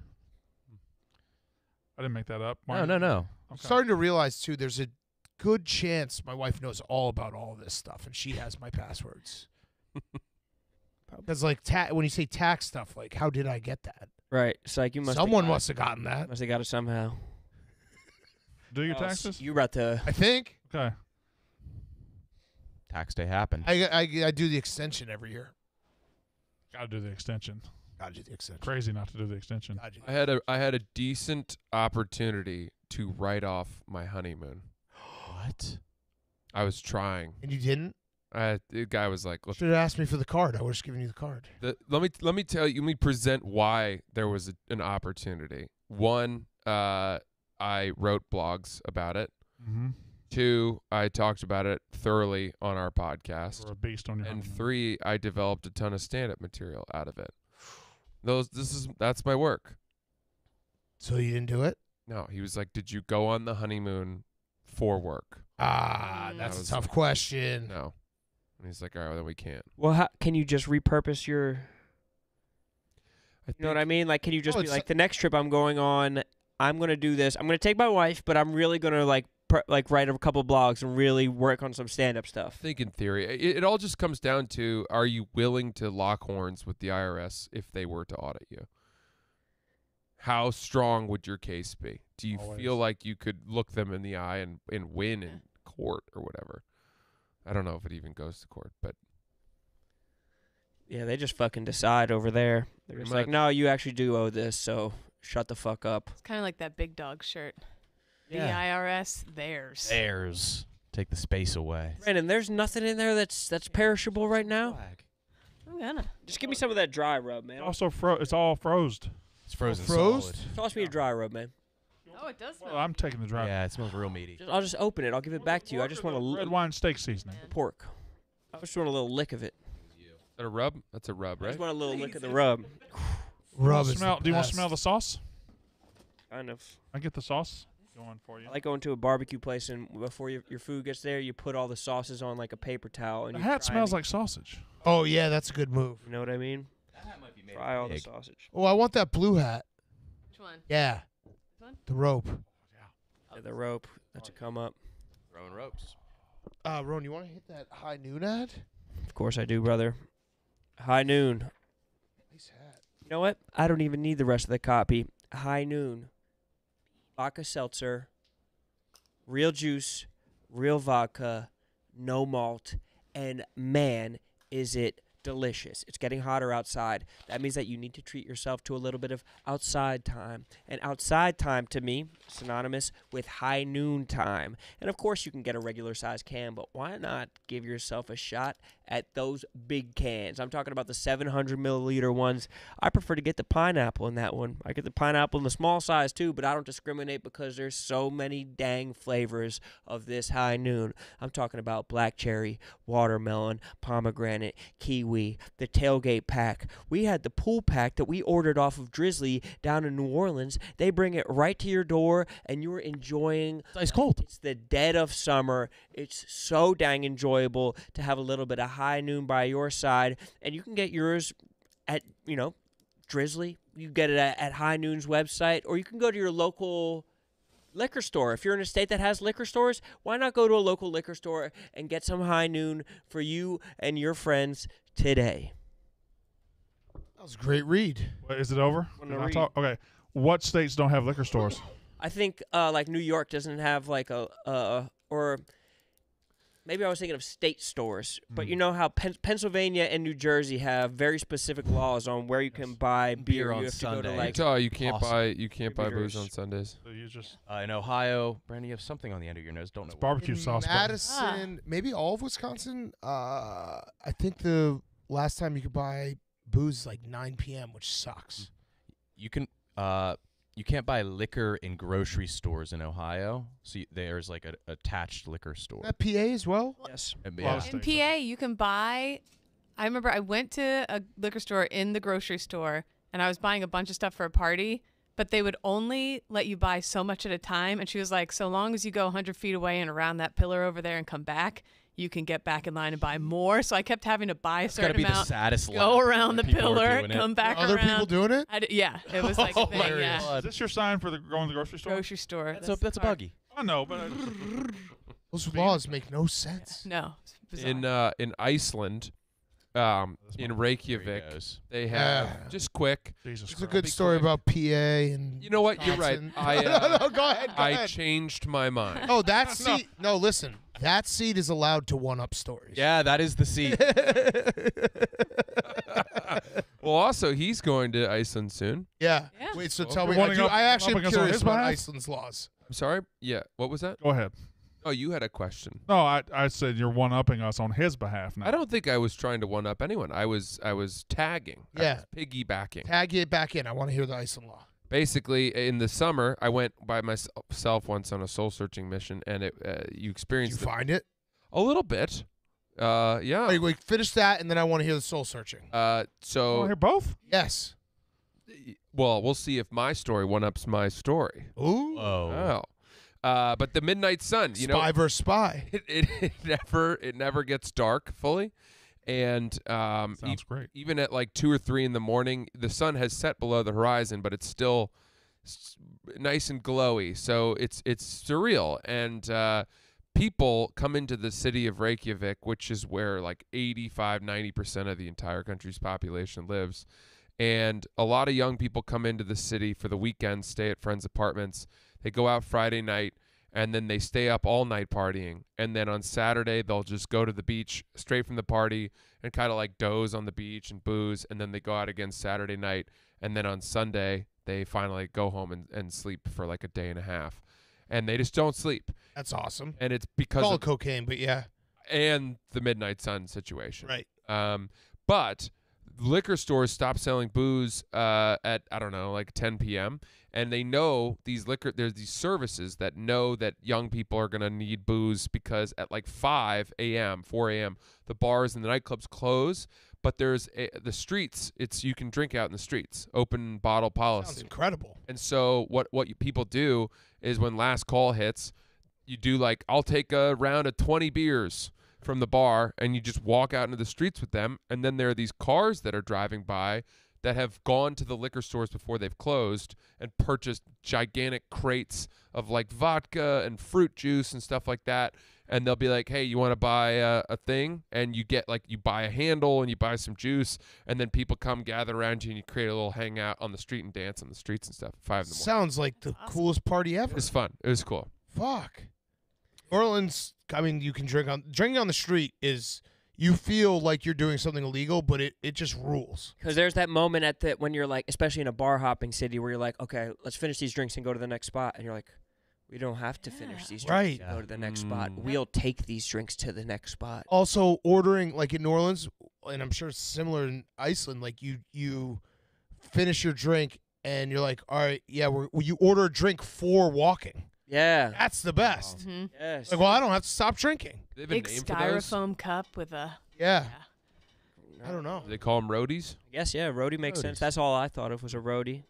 I didn't make that up. Martin. No. I'm starting to realize, too, there's a good chance my wife knows all about all this stuff, and she has my passwords. Because, like, when you say tax stuff, like, how did I get that? Right. It's like you must. Someone must have gotten that. Must have got it somehow. Do your taxes? You about to. I think. Okay. Tax day happened. I do the extension every year. Got to do the extension. Crazy not to do the extension. I had a decent opportunity to write off my honeymoon. What? I was trying. And you didn't? The guy was like, "Should have asked me for the card. I would have just given you the card." Let me tell you. Let me present why there was an opportunity. One, I wrote blogs about it. Mm-hmm. Two, I talked about it thoroughly on our podcast. Or based on your and honeymoon. Three, I developed a ton of stand-up material out of it. That's my work. So you didn't do it? No, he was like, did you go on the honeymoon for work? Ah, that's a tough question. No. And he's like, all right, well, then we can't. Well, how, can you just repurpose your... You know what I mean? Like, can you just be like, the next trip I'm going on, I'm going to do this. I'm going to take my wife, but I'm really going to, like write a couple blogs and really work on some stand-up stuff. I think in theory, it all just comes down to, are you willing to lock horns with the IRS if they were to audit you? How strong would your case be? Do you feel like you could look them in the eye and win in court or whatever? I don't know if it even goes to court, but... Yeah, they just fucking decide over there. They're just like, no, you actually do owe this, so shut the fuck up. It's kind of like that big dog shirt. Yeah. The IRS, theirs. Theirs. Take the space away. Brandon, there's nothing in there that's perishable right now. I'm gonna. Just give me some of that dry rub, man. Also, it's all frozen. It's frozen solid. Toss me a dry rub, man. Oh, it does smell. Well, I'm taking the dry rub. Yeah, it smells real meaty. I'll just open it. I'll give it back to you. I just want a... Red wine steak seasoning. Yeah. Pork. I just want a little lick of it. Is that a rub? That's a rub, right? I just want a little lick of the rub. Rub is the best. Do you want to smell the sauce? Kind of. I get the sauce going for you. I like going to a barbecue place, and before your food gets there, you put all the sauces on like a paper towel. And the hat smells like sausage. Oh, yeah, that's a good move. You know what I mean? That hat might be made. Fry all the sausage. Oh, I want that blue hat. Which one? Yeah. This one? The rope. Yeah. The rope. That's a come up. Rowan ropes. Rowan, you want to hit that high noon ad? Of course I do, brother. High noon. Nice hat. You know what? I don't even need the rest of the copy. High noon. Vodka seltzer. Real juice. Real vodka. No malt. And man, is it delicious. It's getting hotter outside. That means that you need to treat yourself to a little bit of outside time. And outside time, to me, synonymous with high noon time. And of course, you can get a regular size can, but why not give yourself a shot at those big cans? I'm talking about the 700 milliliter ones. I prefer to get the pineapple in that one. I get the pineapple in the small size too, but I don't discriminate because there's so many dang flavors of this high noon. I'm talking about black cherry, watermelon, pomegranate, kiwi, the tailgate pack. We had the pool pack that we ordered off of Drizzly down in New Orleans. They bring it right to your door, and you're enjoying. It's ice cold. It's the dead of summer. It's so dang enjoyable to have a little bit of high noon by your side, and you can get yours at, you know, Drizzly. You get it at High Noon's website, or you can go to your local liquor store. If you're in a state that has liquor stores, why not go to a local liquor store and get some high noon for you and your friends today? That was a great read. Wait, is it over? Okay. What states don't have liquor stores? I think like New York doesn't have like a or maybe I was thinking of state stores. But you know how Pennsylvania and New Jersey have very specific laws on where you can buy beer. You on have Sunday. To go to like Utah, you can't buy booze on Sundays. So you just in Ohio, Brandon, you have something on the end of your nose. Don't know. It's barbecue sauce. Madison, maybe all of Wisconsin. I think the last time you could buy booze is like 9 p.m., which sucks. You can you can't buy liquor in grocery stores in Ohio. So there's like an attached liquor store. At PA as well? Yes. Yeah. In PA, you can buy... I remember I went to a liquor store in the grocery store, and I was buying a bunch of stuff for a party, but they would only let you buy so much at a time. And she was like, so long as you go 100 feet away and around that pillar over there and come back, you can get back in line and buy more. So I kept having to buy a certain amount. That's gotta be the saddest line. Go around the pillar, come back around. Other people doing it? Yeah, it was like a thing, yeah. Is this your sign for going to the grocery store? Grocery store. That's a buggy. I know, but those laws make no sense. Yeah. No, it's bizarre. In Iceland, in Reykjavik, they have just quick. It's a good story about PA and. You know what? Wisconsin. You're right. No, go ahead. I changed my mind. Oh, that's no. Listen. That seed is allowed to one-up stories. Yeah, that is the seed. Well, also, he's going to Iceland soon. Yeah. Wait, so tell me. I actually am curious about Iceland's laws. I'm sorry? Yeah. What was that? Go ahead. Oh, you had a question. No, I said you're one-upping us on his behalf now. I don't think I was trying to one-up anyone. I was tagging. Yeah. I was piggybacking. Tag it back in. I want to hear the Iceland law. Basically, in the summer, I went by myself once on a soul-searching mission, and you experienced. Did you find it? A little bit. Yeah. Wait, finish that, and then I want to hear the soul-searching. So. You want to hear both? Yes. well, we'll see if my story one-ups my story. Ooh. Oh. But the Midnight Sun, you know, spy versus spy. It never gets dark fully, and sounds great. Even at like 2 or 3 in the morning, the sun has set below the horizon, but it's still nice and glowy. So it's surreal, and people come into the city of Reykjavik, which is where like 85-90% of the entire country's population lives, and a lot of young people come into the city for the weekend, stay at friends' apartments. They go out Friday night, and then they stay up all night partying. And then on Saturday, they'll just go to the beach straight from the party and kind of like doze on the beach and booze. And then they go out again Saturday night. And then on Sunday, they finally go home and sleep for like a day and a half. And they just don't sleep. That's awesome. And it's because of cocaine, but yeah. And the Midnight Sun situation. Right. But liquor stores stop selling booze at, I don't know, like 10 p.m., and they know there's these services that know that young people are going to need booze, because at like 5 a.m., 4 a.m., the bars and the nightclubs close, but there's the streets. You can drink out in the streets, open bottle policy. Sounds incredible. And so what people do is when last call hits, you do like, I'll take a round of 20 beers from the bar, and you just walk out into the streets with them, and then there are these cars that are driving by that have gone to the liquor stores before they've closed and purchased gigantic crates of like vodka and fruit juice and stuff like that. And they'll be like, hey, you want to buy a thing? And you get like, you buy a handle and you buy some juice, and then people come gather around you and you create a little hangout on the street and dance on the streets and stuff at 5 in the morning. Sounds like the coolest party ever. It was fun. It was cool. Fuck. Orleans, I mean, you can drinking on the street is... You feel like you're doing something illegal, but it just rules. Because there's that moment when you're like, especially in a bar hopping city, where you're like, okay, let's finish these drinks and go to the next spot. And you're like, we don't have to finish these drinks and go to the next spot. We'll take these drinks to the next spot. Also, ordering, like in New Orleans, and I'm sure it's similar in Iceland, like you finish your drink and you're like, all right, yeah, you order a drink for walking. Yeah. That's the best. Mm-hmm. Yes. Like, well, I don't have to stop drinking. They have a big name styrofoam cup with a... Yeah. I don't know. Do they call them roadies? Yes, yeah. Roadie makes sense. That's all I thought of was a roadie.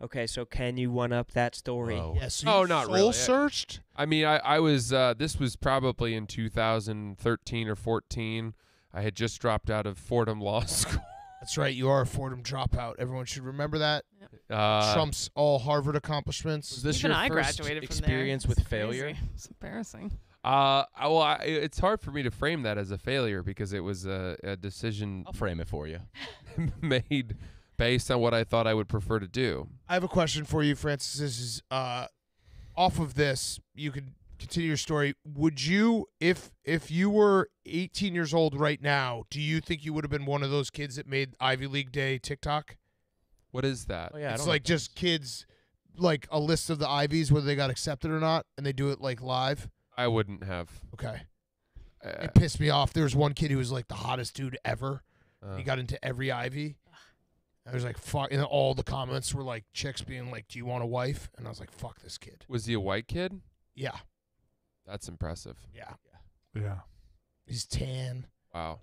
Okay, so can you one-up that story? Oh, yeah, so not really. Soul-searched? I mean, I was... this was probably in 2013 or 14. I had just dropped out of Fordham Law School. That's right. You are a Fordham dropout. Everyone should remember that. Yep. Trumps all Harvard accomplishments. Was this your first experience with failure? Crazy. It's embarrassing. It's hard for me to frame that as a failure, because it was a decision. I'll frame it for you. Made based on what I thought I would prefer to do. I have a question for you, Francis. This is off of this. You could continue your story. Would you, if you were 18 years old right now, do you think you would have been one of those kids that made Ivy League Day TikTok? What is that? Oh, yeah, it's like just kids, like a list of the Ivies, whether they got accepted or not, and they do it like live. I wouldn't have. Okay. It pissed me off. There was one kid who was like the hottest dude ever. He got into every Ivy. I was like, fuck. And all the comments were like chicks being like, do you want a wife? And I was like, fuck this kid. Was he a white kid? Yeah. That's impressive. Yeah. Yeah. He's tan. Wow.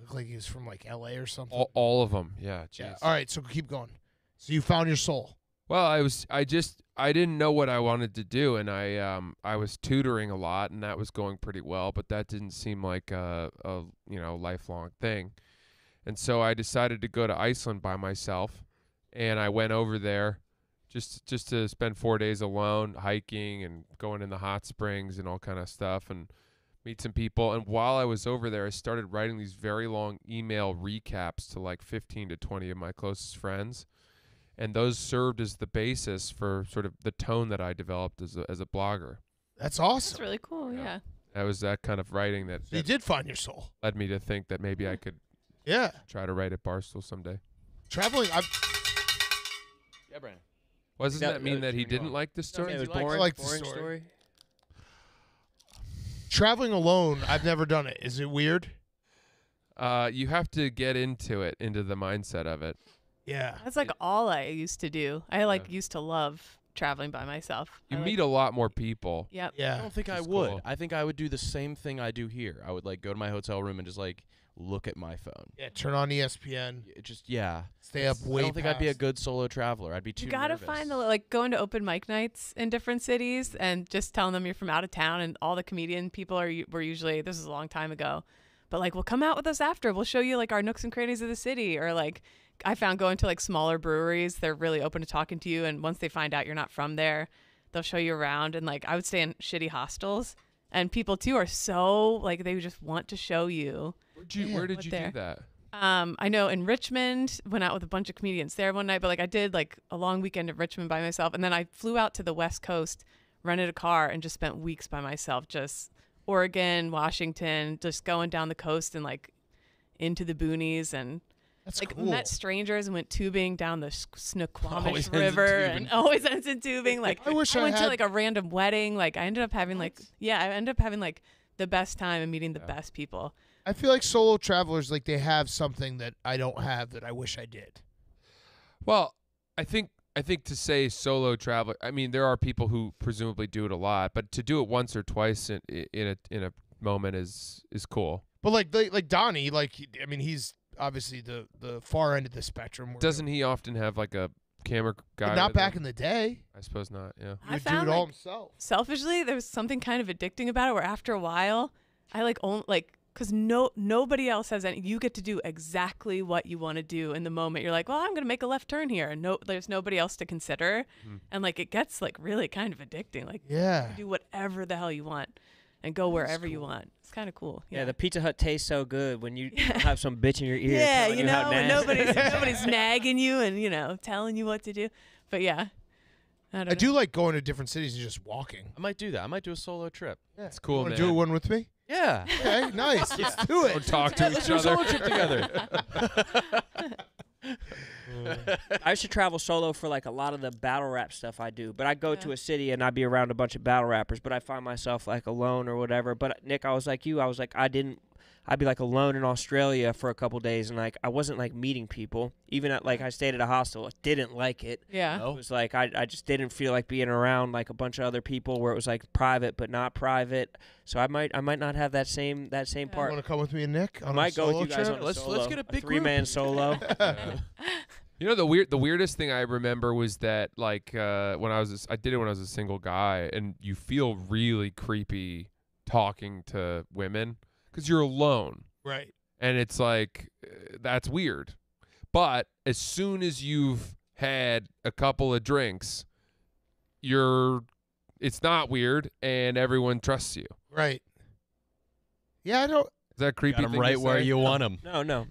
Looked like he was from like LA or something. All of them. Yeah. Geez. Yeah. All right. So keep going. So you found your soul. Well, I didn't know what I wanted to do, and I was tutoring a lot, and that was going pretty well, but that didn't seem like a lifelong thing. And so I decided to go to Iceland by myself, and I went over there. Just to spend 4 days alone, hiking and going in the hot springs and all kind of stuff, and meet some people. And while I was over there, I started writing these very long email recaps to like 15 to 20 of my closest friends. And those served as the basis for sort of the tone that I developed as a blogger. That's awesome. That's really cool, yeah. That was that kind of writing that... So you did find your soul. Led me to think that maybe I could try to write at Barstool someday. Traveling... Yeah, Brandon. Well, doesn't that mean that he didn't like the story? No, it was boring. Like boring story. Traveling alone, I've never done it. Is it weird? You have to get into the mindset of it. Yeah. That's like all I used to do. I used to love traveling by myself. You meet a lot more people. Yep. Yeah. I don't think I would. Cool. I think I would do the same thing I do here. I would like go to my hotel room and just like look at my phone. Yeah, turn on ESPN. Stay up way past. I don't think I'd be a good solo traveler. I'd be too nervous. You got to find the, like, going to open mic nights in different cities and just telling them you're from out of town, and all the comedian people were usually, this is a long time ago, but like, well, come out with us after. We'll show you like our nooks and crannies of the city. Or like, I found going to like smaller breweries, they're really open to talking to you. And once they find out you're not from there, they'll show you around. And like, I would stay in shitty hostels. And people too are so like, they just want to show you. Where did you do that? I know in Richmond, went out with a bunch of comedians there one night, but like I did like a long weekend in Richmond by myself. And then I flew out to the West Coast, rented a car, and just spent weeks by myself, just Oregon, Washington, just going down the coast and like into the boonies, and met strangers and went tubing down the Snoqualmie River, and always ends in tubing. Like I went to like a random wedding. Like I ended up having like the best time and meeting the best people. I feel like solo travelers, like they have something that I don't have that I wish I did. Well, I think to say solo traveler, I mean, there are people who presumably do it a lot, but to do it once or twice in a moment is cool. But like Donnie, like, I mean, he's obviously the far end of the spectrum. Doesn't he often have like a camera guy? But not back in the day. I suppose not. Yeah, he would do it all himself. Selfishly, there was something kind of addicting about it. Where after a while, I like only like. Because nobody else has any. You get to do exactly what you want to do in the moment. You're like, well, I'm going to make a left turn here. And there's nobody else to consider. And like it gets like really kind of addicting. Like you do whatever the hell you want and go wherever you want. It's kind of cool. Yeah, the Pizza Hut tastes so good when you have some bitch in your ear. Yeah, you know, nobody's nagging you and, you know, telling you what to do. But yeah. I do like going to different cities and just walking. I might do that. I might do a solo trip. Yeah. It's cool, man. You want to do one with me? Yeah. Okay, nice. Yeah. Let's do it. Don't talk to each other. Let's do a solo trip together. I used to travel solo for like a lot of the battle rap stuff I do. But I go to a city and I'd be around a bunch of battle rappers. But I find myself like alone or whatever. But Nick, I was like you. I was like, I'd be like alone in Australia for a couple days, and like I wasn't like meeting people. Even at like I stayed at a hostel, I didn't like it. Yeah, it was like I just didn't feel like being around like a bunch of other people where it was like private but not private. So I might not have that same part. You want to come with me and Nick? I might go with you guys on a solo. Let's get a big three-man solo. You know, the weirdest thing I remember was that like I did it when I was a single guy, and you feel really creepy talking to women. Because you're alone. Right. And it's like, that's weird. But as soon as you've had a couple of drinks, it's not weird, and everyone trusts you. Right. Yeah, I don't. Is that creepy? Right where you want them. No.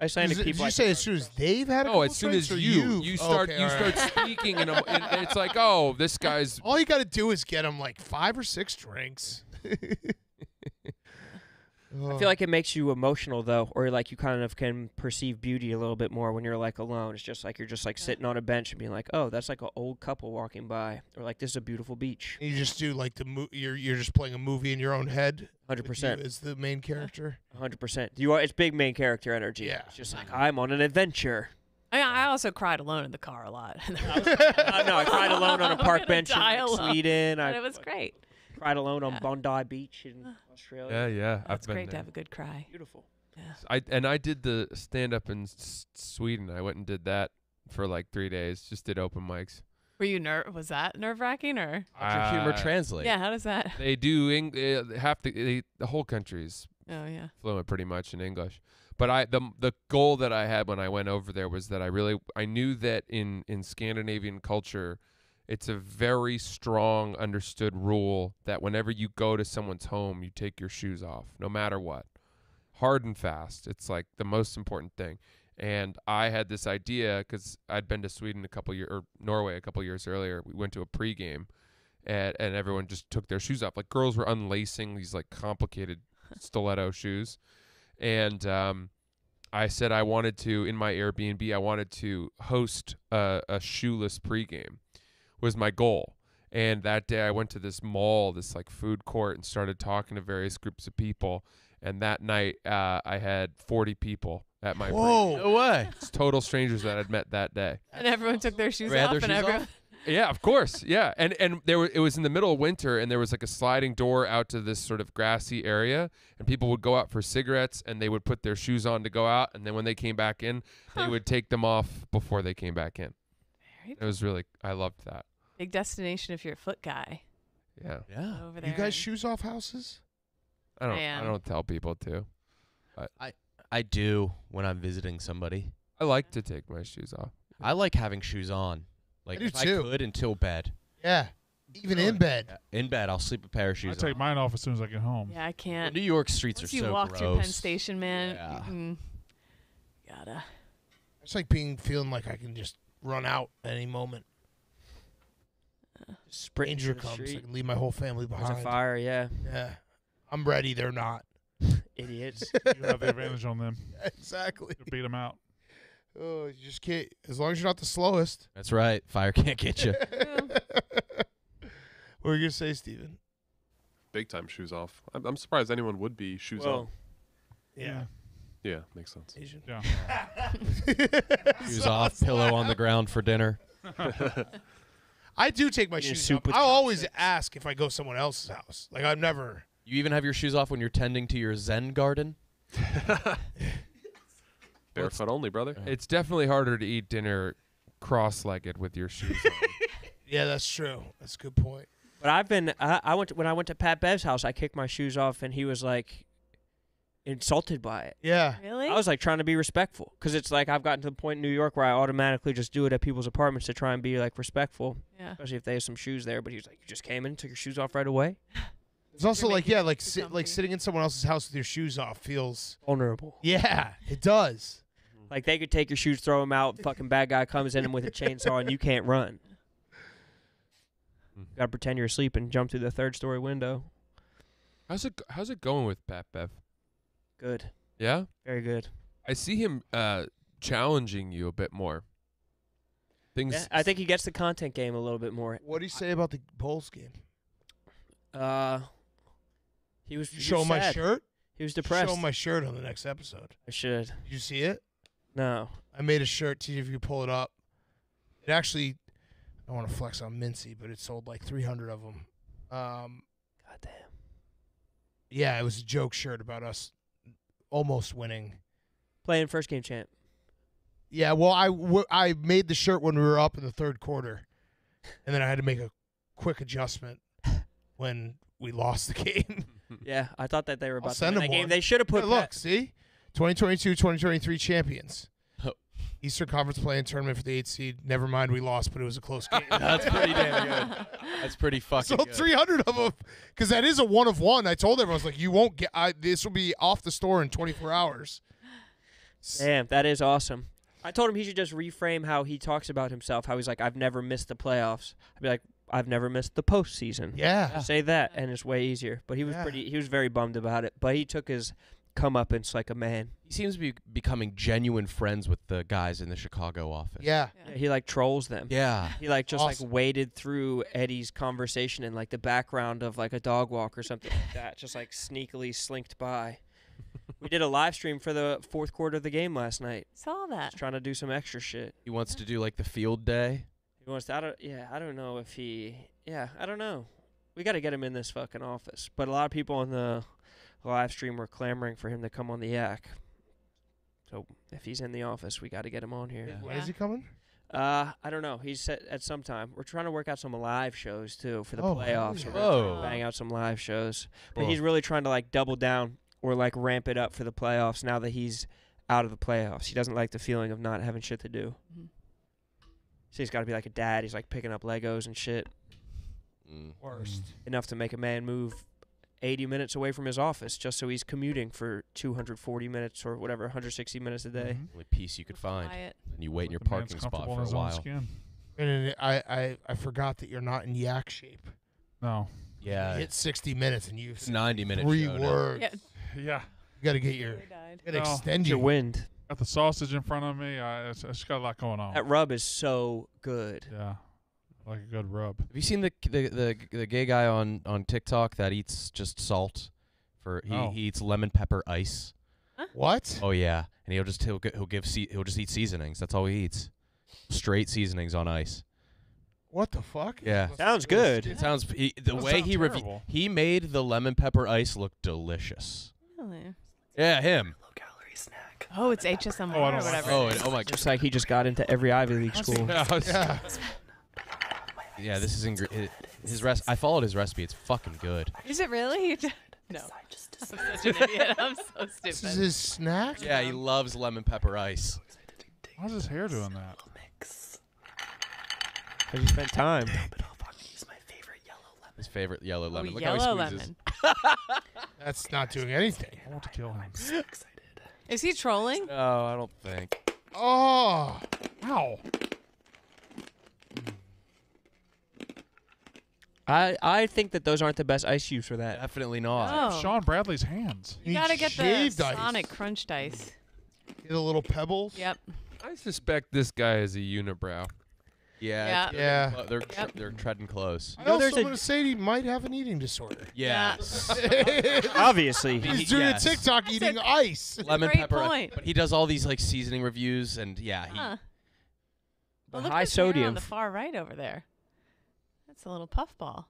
I was saying to people. Did you say as soon as they've had a couple of drinks? No, as soon as you start, you start speaking, and it's like, oh, this guy's. All you got to do is get them like 5 or 6 drinks. I feel like it makes you emotional, though, or like you kind of can perceive beauty a little bit more when you're like alone. It's just like you're just like sitting on a bench and being like, oh, that's like an old couple walking by, or like this is a beautiful beach. And you just do like you're just playing a movie in your own head. 100% is the main character. 100%. It's big main character energy. Yeah. It's just like I'm on an adventure. I mean, I also cried alone in the car a lot. I cried alone on a park bench in Sweden. And it was great. Cried alone on Bondi Beach in Australia. Yeah. It's great to have a good cry. Beautiful. Yeah. I did the stand-up in Sweden. I went and did that for like 3 days. Just did open mics. Were you was that nerve-wracking or? How's your humor translate? Yeah, how does that? They do the whole country's fluent pretty much in English. But the goal that I had when I went over there was that I knew that in Scandinavian culture, it's a very strong understood rule that whenever you go to someone's home, you take your shoes off, no matter what. Hard and fast. It's like the most important thing. And I had this idea because I'd been to Sweden a couple years, or Norway a couple years earlier. We went to a pregame and everyone just took their shoes off. Like girls were unlacing these like complicated stiletto shoes. And I said I wanted to, in my Airbnb, I wanted to host a shoeless pregame. Was my goal. And that day I went to this mall, this like food court, and started talking to various groups of people. And that night I had 40 people at my pregame. Whoa! No way. It's total strangers that I'd met that day. And everyone took their shoes off. Yeah, of course. Yeah, and there it was in the middle of winter, and there was like a sliding door out to this sort of grassy area, and people would go out for cigarettes, and they would put their shoes on to go out, and then when they came back in, they would take them off before they came back in. Very cool. It was really, I loved that. Big destination if you're a foot guy. Yeah. Yeah. Over there. You guys shoes off houses? I don't tell people to. I do when I'm visiting somebody. I like to take my shoes off. I like having shoes on. Like if I could until bed. Yeah. Even in bed. In bed, I'll sleep a pair of shoes on. I take mine off as soon as I get home. Yeah, I can't. New York streets are so gross. You walk through Penn Station, man. Yeah. Gotta. It's like feeling like I can just run out at any moment. Stranger comes, I can leave my whole family behind. There's a fire, yeah. Yeah. I'm ready, they're not. Idiots. You have the advantage on them. Yeah, exactly. You beat them out. Oh, you just can't. As long as you're not the slowest. That's right. Fire can't get you. Yeah. What were you going to say, Steven? Big time shoes off. I'm surprised anyone would be shoes on. Yeah. Yeah, makes sense. Asian. Yeah. Shoes off, pillow on the ground for dinner. I do take my shoes off. I always ask if I go someone else's house. Like, I've never. You even have your shoes off when you're tending to your Zen garden? Barefoot only, brother. It's definitely harder to eat dinner cross-legged with your shoes on. Yeah, that's true. That's a good point. But I've been, when I went to Pat Bev's house, I kicked my shoes off, and he was like insulted by it. Yeah. Really? I was like trying to be respectful, because it's like I've gotten to the point in New York where I automatically just do it at people's apartments to try and be like respectful. Yeah. Especially if they have some shoes there. But he was like, you just came in, took your shoes off right away. It's also like, yeah, like sitting in someone else's house with your shoes off feels vulnerable. Yeah, it does. Like they could take your shoes, throw them out, fucking bad guy comes in with a chainsaw and you can't run. You gotta pretend you're asleep and jump through the third-story window. How's it going with Pat Bev? Good. Yeah? Very good. I see him challenging you a bit more. Things. Yeah, I think he gets the content game a little bit more. What do you say about the Bulls game? He was showing my shirt. He was depressed. Show my shirt on the next episode. I should. Did you see it? No. I made a shirt. See if you pull it up. It actually, I don't want to flex on Mincy, but it sold like 300 of them. Goddamn. Yeah, it was a joke shirt about us almost winning, playing first game champ. Yeah, well, I made the shirt when we were up in the third quarter, and then I had to make a quick adjustment when we lost the game. Yeah, I thought that they were about to win that game. They should have put. Hey, look, see, 2022-2023 champions. Oh. Eastern Conference play-in tournament for the 8th seed. Never mind, we lost, but it was a close game. That's pretty damn good. That's pretty fucking. So 300 of them, because that is a 1-of-1. I told everyone, I was like, you won't get. This will be off the store in 24 hours. Damn, that is awesome. I told him he should just reframe how he talks about himself. How he's like, I've never missed the playoffs. I'd be like, I've never missed the postseason. Yeah. Say that, and it's way easier. But he was he was very bummed about it. But he took his comeuppance like a man. He seems to be becoming genuine friends with the guys in the Chicago office. Yeah. Yeah. He, like, trolls them. Yeah. He, like, just, awesome. Like, waded through Eddie's conversation in, like, the background of, like, a dog walk or something like that. Just, like, sneakily slinked by. We did a live stream for the fourth quarter of the game last night. Saw that. Just trying to do some extra shit. He wants to do, like, the field day. I don't know if he. Yeah, I don't know. We got to get him in this fucking office. But a lot of people on the live stream were clamoring for him to come on the Yak. So if he's in the office, we got to get him on here. Yeah. When is he coming? I don't know. He's at some time. We're trying to work out some live shows too for the playoffs. Oh, bang out some live shows. But he's really trying to like double down or like ramp it up for the playoffs. Now that he's out of the playoffs, he doesn't like the feeling of not having shit to do. Mm-hmm. So he's got to be like a dad. He's like picking up Legos and shit. Worst. Enough to make a man move 80 minutes away from his office just so he's commuting for 240 minutes or whatever, 160 minutes a day. Only peace you could find. And you wait in your parking spot for a while. And I forgot that you're not in yak shape. No. Yeah. You hit 60 minutes and you've 90 minutes. 3 words. Yeah. You got to get your. Got to extend your wind. Got the sausage in front of me. It's got a lot going on. That rub is so good. Yeah, like a good rub. Have you seen the gay guy on TikTok that eats just salt? He eats lemon pepper ice. Huh? What? Oh yeah, and he'll just eat seasonings. That's all he eats. Straight seasonings on ice. What the fuck? Yeah. Sounds good. It sounds the way he made the lemon pepper ice look delicious. Really? Yeah, him. Low calorie snack. Oh, it's HSM or whatever. Oh my god. Just like he just got into every Ivy League school. Yeah. Yeah, this is his recipe. I followed his recipe. It's fucking good. Is it really? No. I'm such an idiot. I'm so stupid. This is his snack? Yeah, he loves lemon pepper ice. How's his hair doing that? Have you spent time? His favorite yellow lemon. Look yellow how he squeezes. Lemon. That's not doing anything. I want to kill him. I'm so excited. Is he trolling? No, I don't think. Oh, ow. I think that those aren't the best ice cubes for that. Definitely not. No. Sean Bradley's hands. You gotta get the Sonic Crunch dice. Get the little pebbles. Yep. I suspect this guy is a unibrow. Yeah. Yeah. They're treading close. I also want to say he might have an eating disorder. Yeah. Obviously. He's doing a TikTok that's eating ice. Lemon pepper. Point. But he does all these like seasoning reviews and yeah. Huh. Well, look high sodium. On the far right over there. That's a little puffball.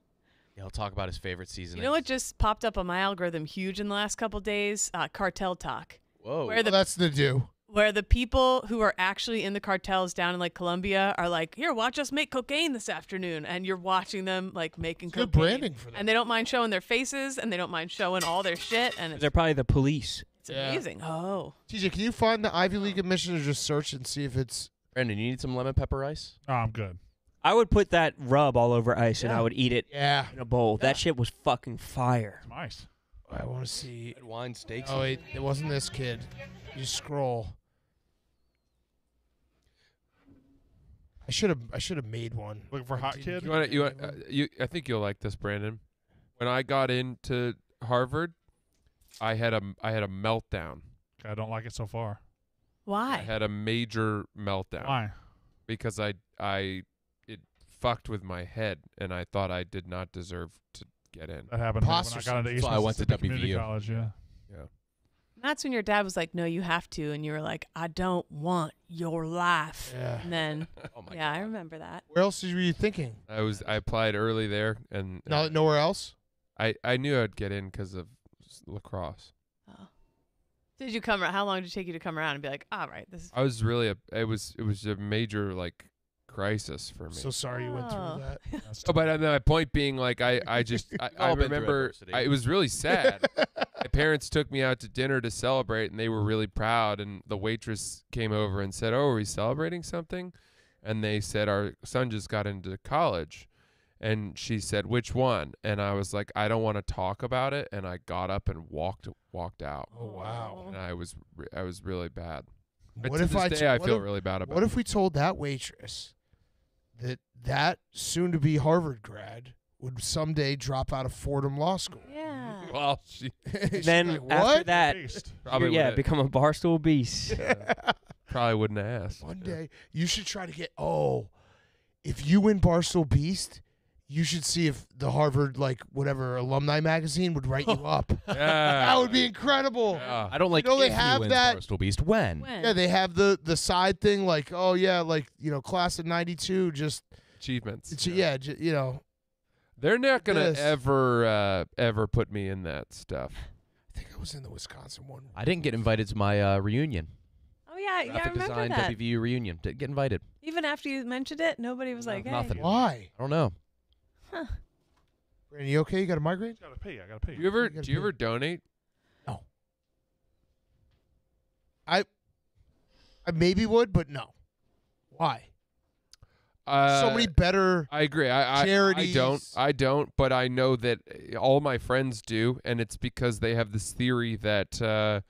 Yeah, he'll talk about his favorite seasoning. You know what just popped up on my algorithm huge in the last couple of days? Cartel talk. Whoa. Where that's the do. Where the people who are actually in the cartels down in like Colombia are like, here, watch us make cocaine this afternoon. And you're watching them like making it's cocaine. Good branding for them. And they don't mind showing their faces and they don't mind showing all their shit. And they're probably the police. It's amazing. Oh. TJ, can you find the Ivy League admission or just search and see if it's. Brandon, you need some lemon pepper ice? Oh, I'm good. I would put that rub all over ice and I would eat it in a bowl. Yeah. That shit was fucking fire. Nice. I want to see. Red wine steaks. Oh, wait. It wasn't this kid. You scroll. I should have made one. Looking for hot kid? I think you'll like this, Brandon. When I got into Harvard, I had a meltdown. I don't like it so far. Why? I had a major meltdown. Why? Because it fucked with my head, and I thought I did not deserve to get in. That happened when I got into East Mississippi Community College. Yeah. Yeah. That's when your dad was like, no, you have to. And you were like, I don't want your life. Yeah. And then, oh my God. I remember that. Where else were you thinking? I applied early there. And nowhere else? I knew I'd get in because of lacrosse. Oh. Did you come around? How long did it take you to come around and be like, all right, this is. I was really, it was a major, like, crisis for me. So sorry you went through that. Oh, but my point being, like, I remember it was really sad. My parents took me out to dinner to celebrate, and they were really proud. And the waitress came over and said, "Oh, are we celebrating something?" And they said, "Our son just got into college." And she said, "Which one?" And I was like, "I don't want to talk about it." And I got up and walked out. Oh wow! And I was really bad. But to this day, I feel really bad about it. What if we told that waitress that soon-to-be Harvard grad would someday drop out of Fordham Law School? Yeah. Well, then like, after that, become a barstool beast. Yeah. Probably wouldn't ask. One day, you should try to get. Oh, if you win barstool beast, you should see if the Harvard alumni magazine would write you up. Yeah. That would be incredible. Yeah. I don't like. You know, they have that barstool beast when. Yeah, they have the side thing like class of '92 just achievements. They're not going to ever put me in that stuff. I think I was in the Wisconsin one. I didn't get invited to my reunion. Oh, yeah, I remember design, that. WVU reunion. Didn't get invited. Even after you mentioned it, nobody was like, hey. Nothing. Why? I don't know. Huh. Brandon, you okay? You got a migraine? I got to pee. Do you ever donate? No. I maybe would, but no. Why? So many better. I agree. I charities. I don't. But I know that all my friends do, and it's because they have this theory that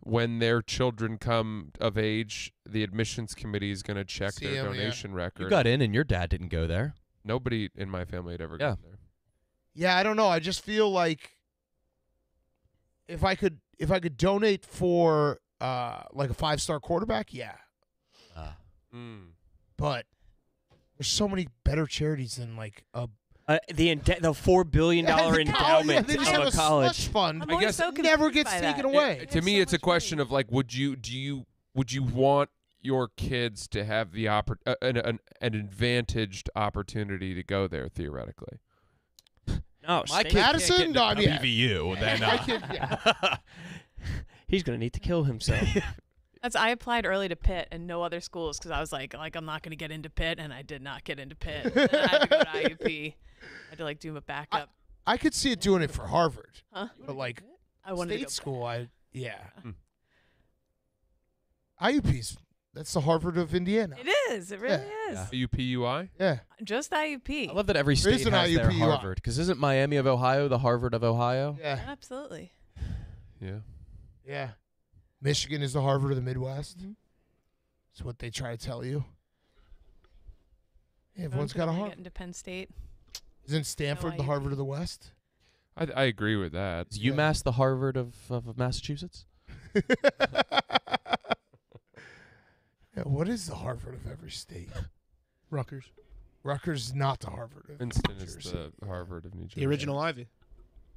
when their children come of age, the admissions committee is going to check their donation record. You got in, and your dad didn't go there. Nobody in my family had ever gone there. Yeah, I don't know. I just feel like if I could donate for like a 5-star quarterback, yeah. But. There's so many better charities than like the $4 billion endowment of a college slush fund. I guess so, never gets taken away. To me, it's a question of like, would you want your kids to have the an advantaged opportunity to go there theoretically. No, my kid Madison, not BVU. Then my kid, yeah. He's gonna need to kill himself. I applied early to Pitt and no other schools because I was like I'm not gonna get into Pitt, and I did not get into Pitt. I had to go to IUP. I had to like do a backup. I could see it doing it for Harvard, but like I wanted state to school. Back. IUP's that's the Harvard of Indiana. It is. It really is. Yeah. IUPUI? Yeah. Just IUP. I love that every state has their Harvard. Because isn't Miami of Ohio the Harvard of Ohio? Yeah. Absolutely. Yeah. Yeah. Michigan is the Harvard of the Midwest. Mm-hmm. That's what they try to tell you. Yeah, everyone's got a Harvard. Into Penn State. Isn't Stanford the Harvard of the West? I agree with that. Is UMass the Harvard of Massachusetts? Yeah, what is the Harvard of every state? Rutgers. Rutgers is not the Harvard of Princeton New Jersey. Princeton is the Harvard of New Jersey. The original Ivy.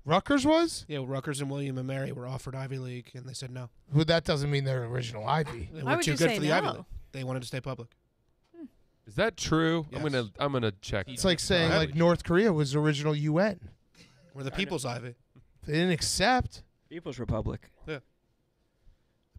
Rutgers was? Yeah, Rutgers and William and Mary were offered Ivy League, and they said no. Well, that doesn't mean they're original Ivy. They were too good for the Ivy League. They wanted to stay public. Is that true? Yes. I'm gonna check. It's like saying like North Korea was original UN. We're the People's Ivy. They didn't accept. People's Republic. Yeah.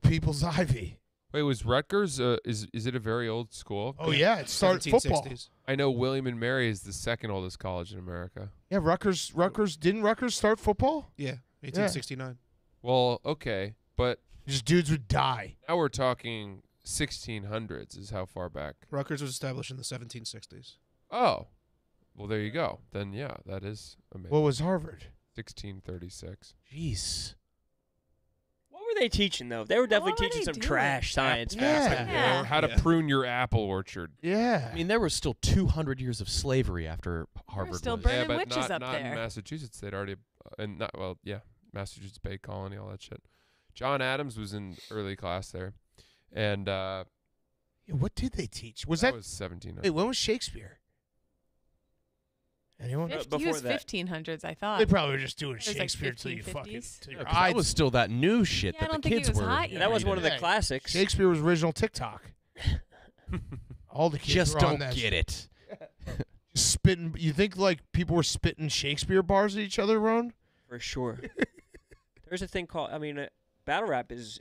People's Ivy. Wait, was Rutgers, is it a very old school? Oh, yeah. It started football. I know William and Mary is the second oldest college in America. Yeah, Rutgers, didn't Rutgers start football? Yeah, 1869. Yeah. Well, okay, but. Just dudes would die. Now we're talking 1600s is how far back. Rutgers was established in the 1760s. Oh. Well, there you go. Then, yeah, that is amazing. What was Harvard? 1636. Jeez. They teaching though? They were definitely teaching some trash science back then. Or how to prune your apple orchard. Yeah, I mean there was still 200 years of slavery after Harvard. We're still burning witches up there. Not in Massachusetts. They'd already Massachusetts Bay Colony, all that shit. John Adams was in early class there, and what did they teach? Was that was 1700? Wait, when was Shakespeare? Anyone? He was 1500s, I thought. They probably were just doing Shakespeare like till you fucking... I was still that new shit that the kids were. That was one of the classics. Shakespeare was original TikTok. All the kids just don't get it. Spitting. You think like people were spitting Shakespeare bars at each other, Ron? For sure. There's a thing called... I mean, battle rap is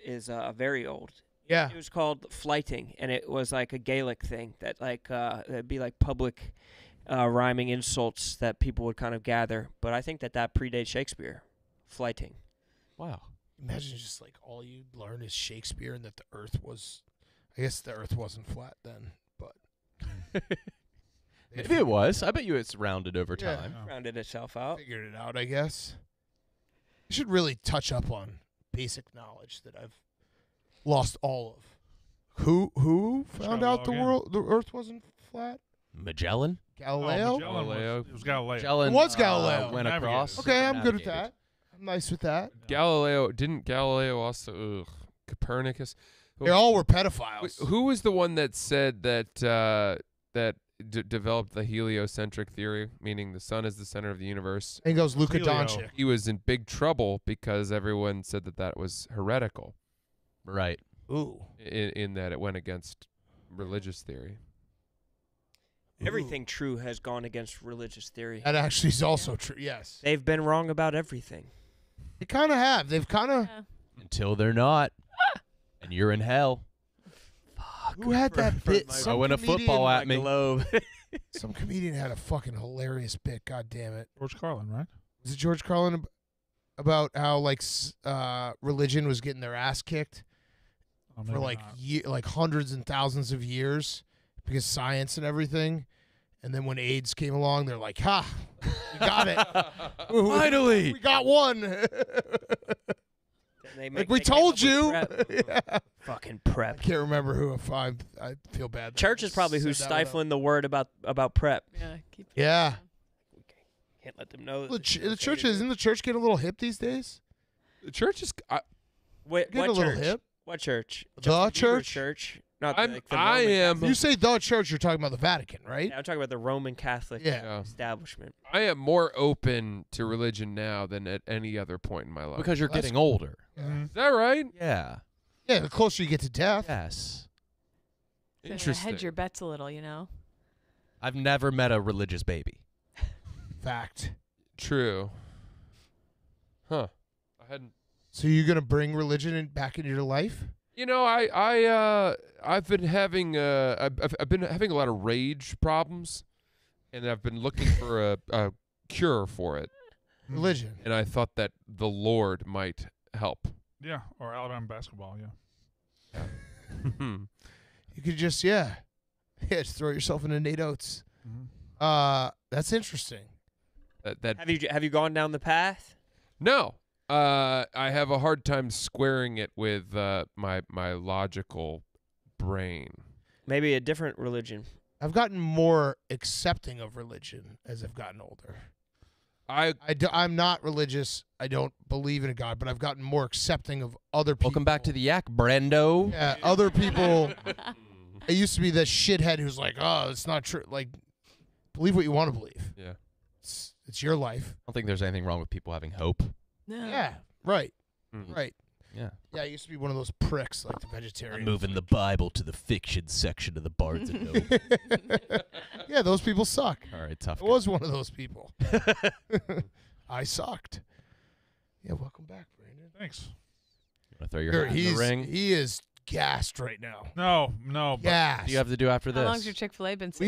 very old. Yeah. It was called flighting, and it was like a Gaelic thing that like it'd be like public... rhyming insults that people would kind of gather, but I think that predates Shakespeare. Flighting. Wow. Imagine just like all you learn is Shakespeare and that the earth was, I guess the earth wasn't flat then, but. Maybe it was. I bet you it's rounded over time. Oh. Rounded itself out. Figured it out, I guess. I should really touch up on basic knowledge that I've lost all of. Who found out the earth wasn't flat? Magellan? Galileo? Oh, Galileo. It was Galileo. Magellan, Galileo. Went across. Okay, I'm good at that. I'm nice with that. Galileo. Didn't Galileo also... Copernicus? They all were pedophiles. Who was the one that said that developed the heliocentric theory, meaning the sun is the center of the universe? And goes Luka Doncic. He was in big trouble because everyone said that was heretical. Right. Ooh. In that it went against religious theory. Everything true has gone against religious theory. That actually is also true, yes. They've been wrong about everything. They kind of have. They've kind of... Yeah. Until they're not. And you're in hell. Fuck. Who had that bit? Throwing a football at me. Some comedian had a fucking hilarious bit, God damn it. George Carlin, right? Is it George Carlin about how like religion was getting their ass kicked for like hundreds and thousands of years? Because science and everything, and then when AIDS came along, they're like, ha, we got it. Finally. We got one. Like, we told you. Yeah. Fucking prep. I can't remember who, if I feel bad. Church is probably who's stifling the word about prep. Yeah. Can't let them know. Isn't the church getting a little hip these days? The church is what church? Little hip. What church? The church? Church. I am. You say the church, you're talking about the Vatican, right? Yeah, I'm talking about the Roman Catholic establishment. I am more open to religion now than at any other point in my life. Because you're getting older. Yeah. Is that right? Yeah. Yeah, the closer you get to death. Yes. Interesting. Hedge your bets a little, you know. I've never met a religious baby. Fact. True. Huh. I hadn't. So you're gonna bring religion back into your life? You know, I've been having a lot of rage problems, and I've been looking for a cure for it. Religion. And I thought that the Lord might help. Yeah, or Alabama basketball. Yeah. You could just just throw yourself into Nate Oates. Mm-hmm. That's interesting. Have you gone down the path? No. I have a hard time squaring it with my logical brain. Maybe a different religion. I've gotten more accepting of religion as I've gotten older. I'm not religious. I don't believe in a God, but I've gotten more accepting of other people. Welcome back to the Yak, Brando. Yeah, other people. It used to be this shithead who's like, oh, it's not true. Like, believe what you want to believe. Yeah. It's your life. I don't think there's anything wrong with people having hope. No. Yeah, right. Mm-hmm. Right. Yeah. Yeah, I used to be one of those pricks, like the vegetarian. I'm moving the Bible to the fiction section of the Barnes & Noble. Yeah, those people suck. All right, tough guy. I was one of those people. I sucked. Yeah, welcome back, Brandon. Thanks. You want to throw your hat in the ring? He is gassed right now. No. Gassed. What do you have to do after this? How long's your Chick-fil-A been sitting?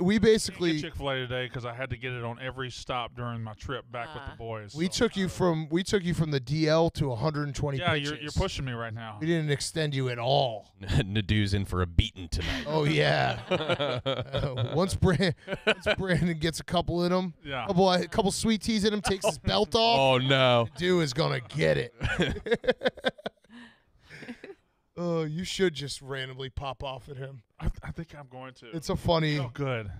We basically... I didn't get Chick-fil-A today because I had to get it on every stop during my trip back with the boys. We took you from the DL to 120 pitches. Yeah, you're pushing me right now. We didn't extend you at all. Nadu's in for a beating tonight. Oh, yeah. Once Brandon gets a couple in him, a couple sweet teas in him, takes his belt off. Oh, no. Nadu is going to get it. Oh, you should just randomly pop off at him. I think I'm going to. It's a funny. Oh, good.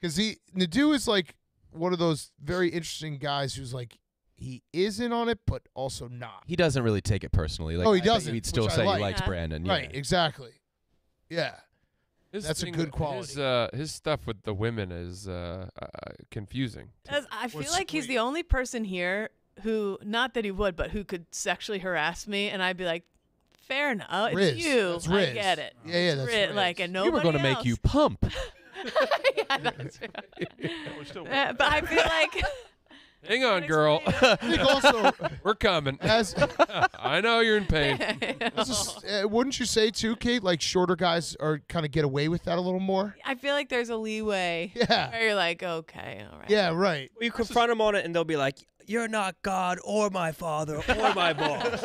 Because Nadu is like one of those very interesting guys who's like, he is in on it, but also not. He doesn't really take it personally. Like, he doesn't. He'd still say he likes Brandon. Yeah. Right, exactly. Yeah. That's a good quality. His stuff with the women is confusing. I feel like he's the only person here who, not that he would, but who could sexually harass me, and I'd be like, fair enough. Riz. It's you. That's Riz. I get it. Yeah, that's Riz. Like, and nobody else. We were going to make you pump. Yeah, that's true. But I feel like... Hang on, girl. I think also... We're coming. I know you're in pain. Wouldn't you say, too, Kate, like shorter guys are kind of get away with that a little more? I feel like there's a leeway. Yeah. Where you're like, okay, all right. Yeah, right. Well, you confront them on it, and they'll be like... You're not God or my father or my boss.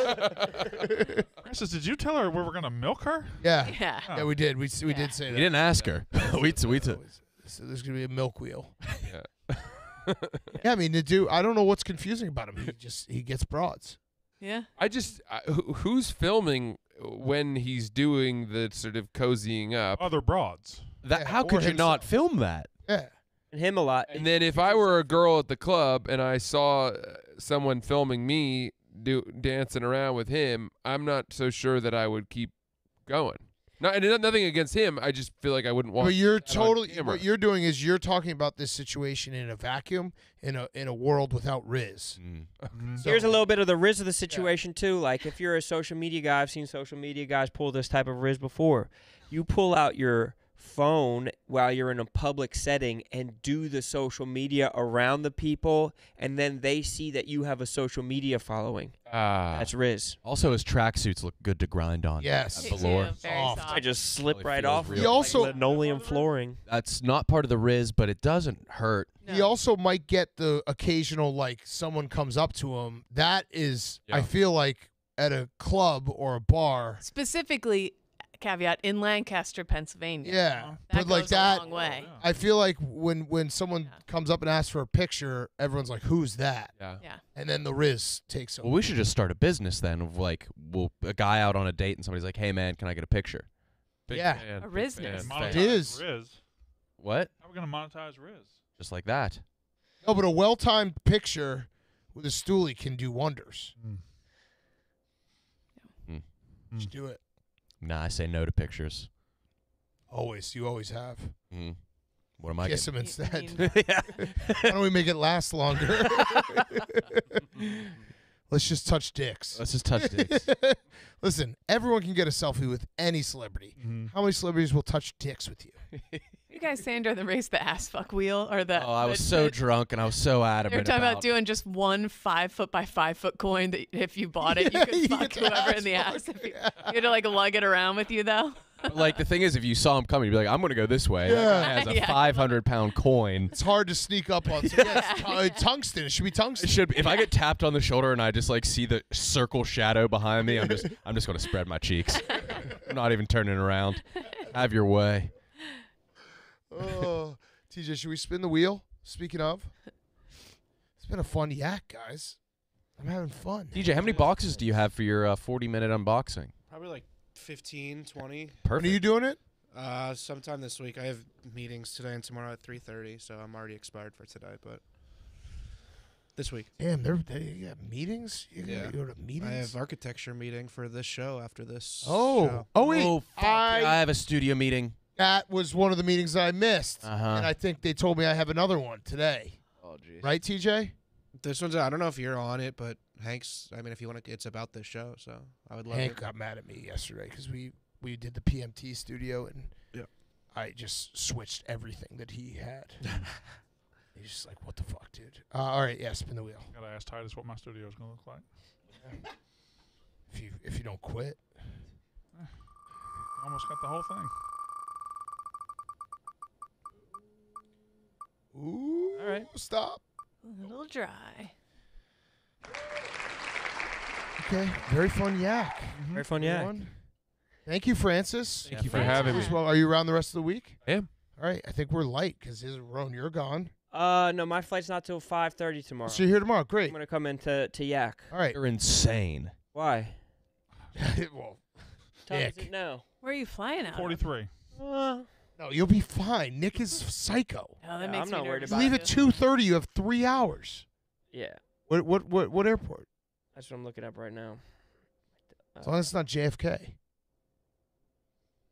Chris, did you tell her we were going to milk her? Yeah. Yeah. Oh. Yeah, we did. We did say that. We didn't ask her. we So there's going to be a milk wheel. Yeah. Yeah, I mean, Nadu, I don't know what's confusing about him. He gets broads. Yeah. Who's filming when he's doing the sort of cozying up? Other broads. How could you not film that? Yeah. Him a lot. And then if I were a girl at the club and I saw someone filming me dancing around with him, I'm not so sure that I would keep going. Nothing against him. I just feel like I wouldn't want. But you're totally. What you're doing is you're talking about this situation in a vacuum, in a world without Riz. Mm. Mm-hmm. So here's a little bit of the Riz of the situation too. Like if you're a social media guy, I've seen social media guys pull this type of Riz before. You pull out your phone while you're in a public setting and do the social media around the people, and then they see that you have a social media following. That's Riz. Also, his tracksuits look good to grind on. Yes, velour. I just slip right off. He also like linoleum flooring. That's not part of the Riz, but it doesn't hurt. No. He also might get the occasional like someone comes up to him. That is, I feel like at a club or a bar specifically. Caveat in Lancaster, Pennsylvania. Yeah, that but like goes that, a long way. I feel like when someone comes up and asks for a picture, everyone's like, "Who's that?" Yeah. And then the Riz takes over. Well, we should just start a business then of like, a guy out on a date and somebody's like, "Hey man, can I get a picture?" Big fan, a Rizness. It is. Riz. What? How are we gonna monetize Riz? Just like that. No, but a well-timed picture with a stoolie can do wonders. Let's do it. Nah, I say no to pictures. Always. You always have. Mm. What am I Kiss getting? Kiss him instead. Why don't we make it last longer? Let's just touch dicks. Let's just touch dicks. Listen, everyone can get a selfie with any celebrity. Mm-hmm. How many celebrities will touch dicks with you? You guys saying during the race the ass fuck wheel or the... Oh, I was so drunk and I was so adamant. You're talking about doing just one 5-foot by 5-foot coin that if you bought it, you could fuck whoever in the ass. If you, you had to like lug it around with you though. But like the thing is, if you saw him coming, you'd be like, I'm going to go this way. Yeah. It has a 500-pound coin. It's hard to sneak up on. So tungsten. It should be tungsten. It should be. If I get tapped on the shoulder and I just like see the circle shadow behind me, I'm just going to spread my cheeks. I'm not even turning around. Have your way. Oh, TJ, should we spin the wheel? Speaking of, it's been a fun yak, guys. I'm having fun. TJ, how many boxes do you have for your 40-minute unboxing? Probably like 15, 20. Perfect. When are you doing it? Sometime this week. I have meetings today and tomorrow at 3:30, so I'm already expired for today, but this week. Damn, you got meetings? You go to meetings? I have architecture meeting for this show after this show. Oh, wait. Oh, fuck. I have a studio meeting. That was one of the meetings I missed, and I think they told me I have another one today. Oh, geez. Right, TJ? This one's, I don't know if you're on it, but Hank's, I mean, if you want to, it's about this show, so I would love it. Hank got mad at me yesterday because we did the PMT studio, and I just switched everything that he had. He's just like, what the fuck, dude? All right, yeah, spin the wheel. I gotta ask Titus what my studio is going to look like. Yeah. If you don't quit. Almost got the whole thing. Ooh, all right. Stop. A little dry. Okay, very fun yak. Mm-hmm. Very fun yak. Thank you, Francis. Thank you for having me. Well, are you around the rest of the week? I am. All right, I think we're light because Roan, you're gone. No, my flight's not till 5:30 tomorrow. So you're here tomorrow. Great. I'm gonna come in to yak. All right. You're insane. Why? Well, no. Where are you flying out? 43. No, you'll be fine. Nick is psycho. Oh, that makes I'm not worried about it. Leave at 2:30. You have 3 hours. Yeah. What airport? That's what I'm looking up right now. As long as it's not JFK.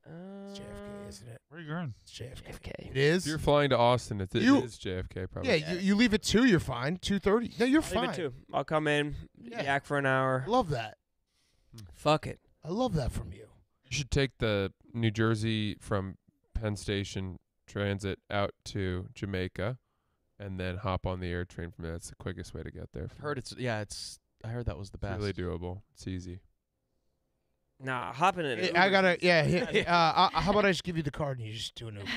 It's JFK, isn't it? Where are you going? It's JFK. It is? If you're flying to Austin. It is JFK, probably. Yeah, you leave at 2. You're fine. 2:30. No, you're fine. Leave at 2. I'll come in, yak for an hour. Love that. Fuck it. I love that from you. You should take the New Jersey from... Penn Station transit out to Jamaica, and then hop on the air train from there. That's the quickest way to get there. I've heard I heard that was the best. It's really doable. It's easy. Nah, hopping in. How about I just give you the card and you just do an Uber?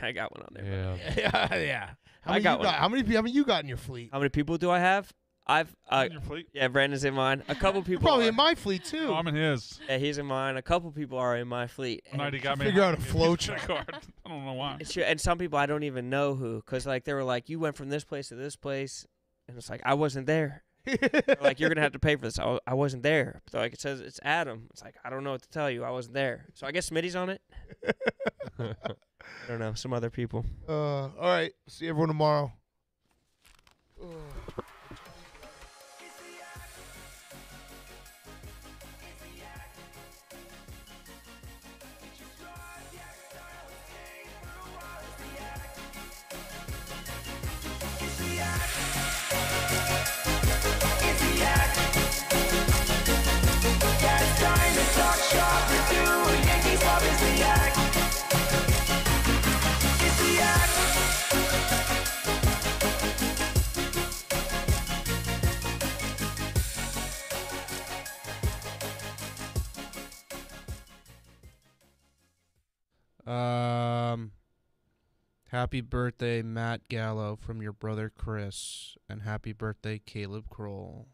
I got one on there. Yeah. Yeah. How many you got in your fleet? How many people do I have? In your fleet? Yeah, Brandon's in mine. A couple people. You're probably in my fleet too. I'm in his. Yeah, he's in mine. A couple people are in my fleet. He got me. Figure out a flowchart. I don't know why. And some people I don't even know who, because like they were like, you went from this place to this place, and it's like I wasn't there. Like you're gonna have to pay for this. I wasn't there. But like it says it's Adam. It's like I don't know what to tell you. I wasn't there. So I guess Smitty's on it. I don't know. Some other people. All right. See everyone tomorrow. Happy birthday, Matt Gallo, from your brother Chris, and happy birthday, Caleb Kroll.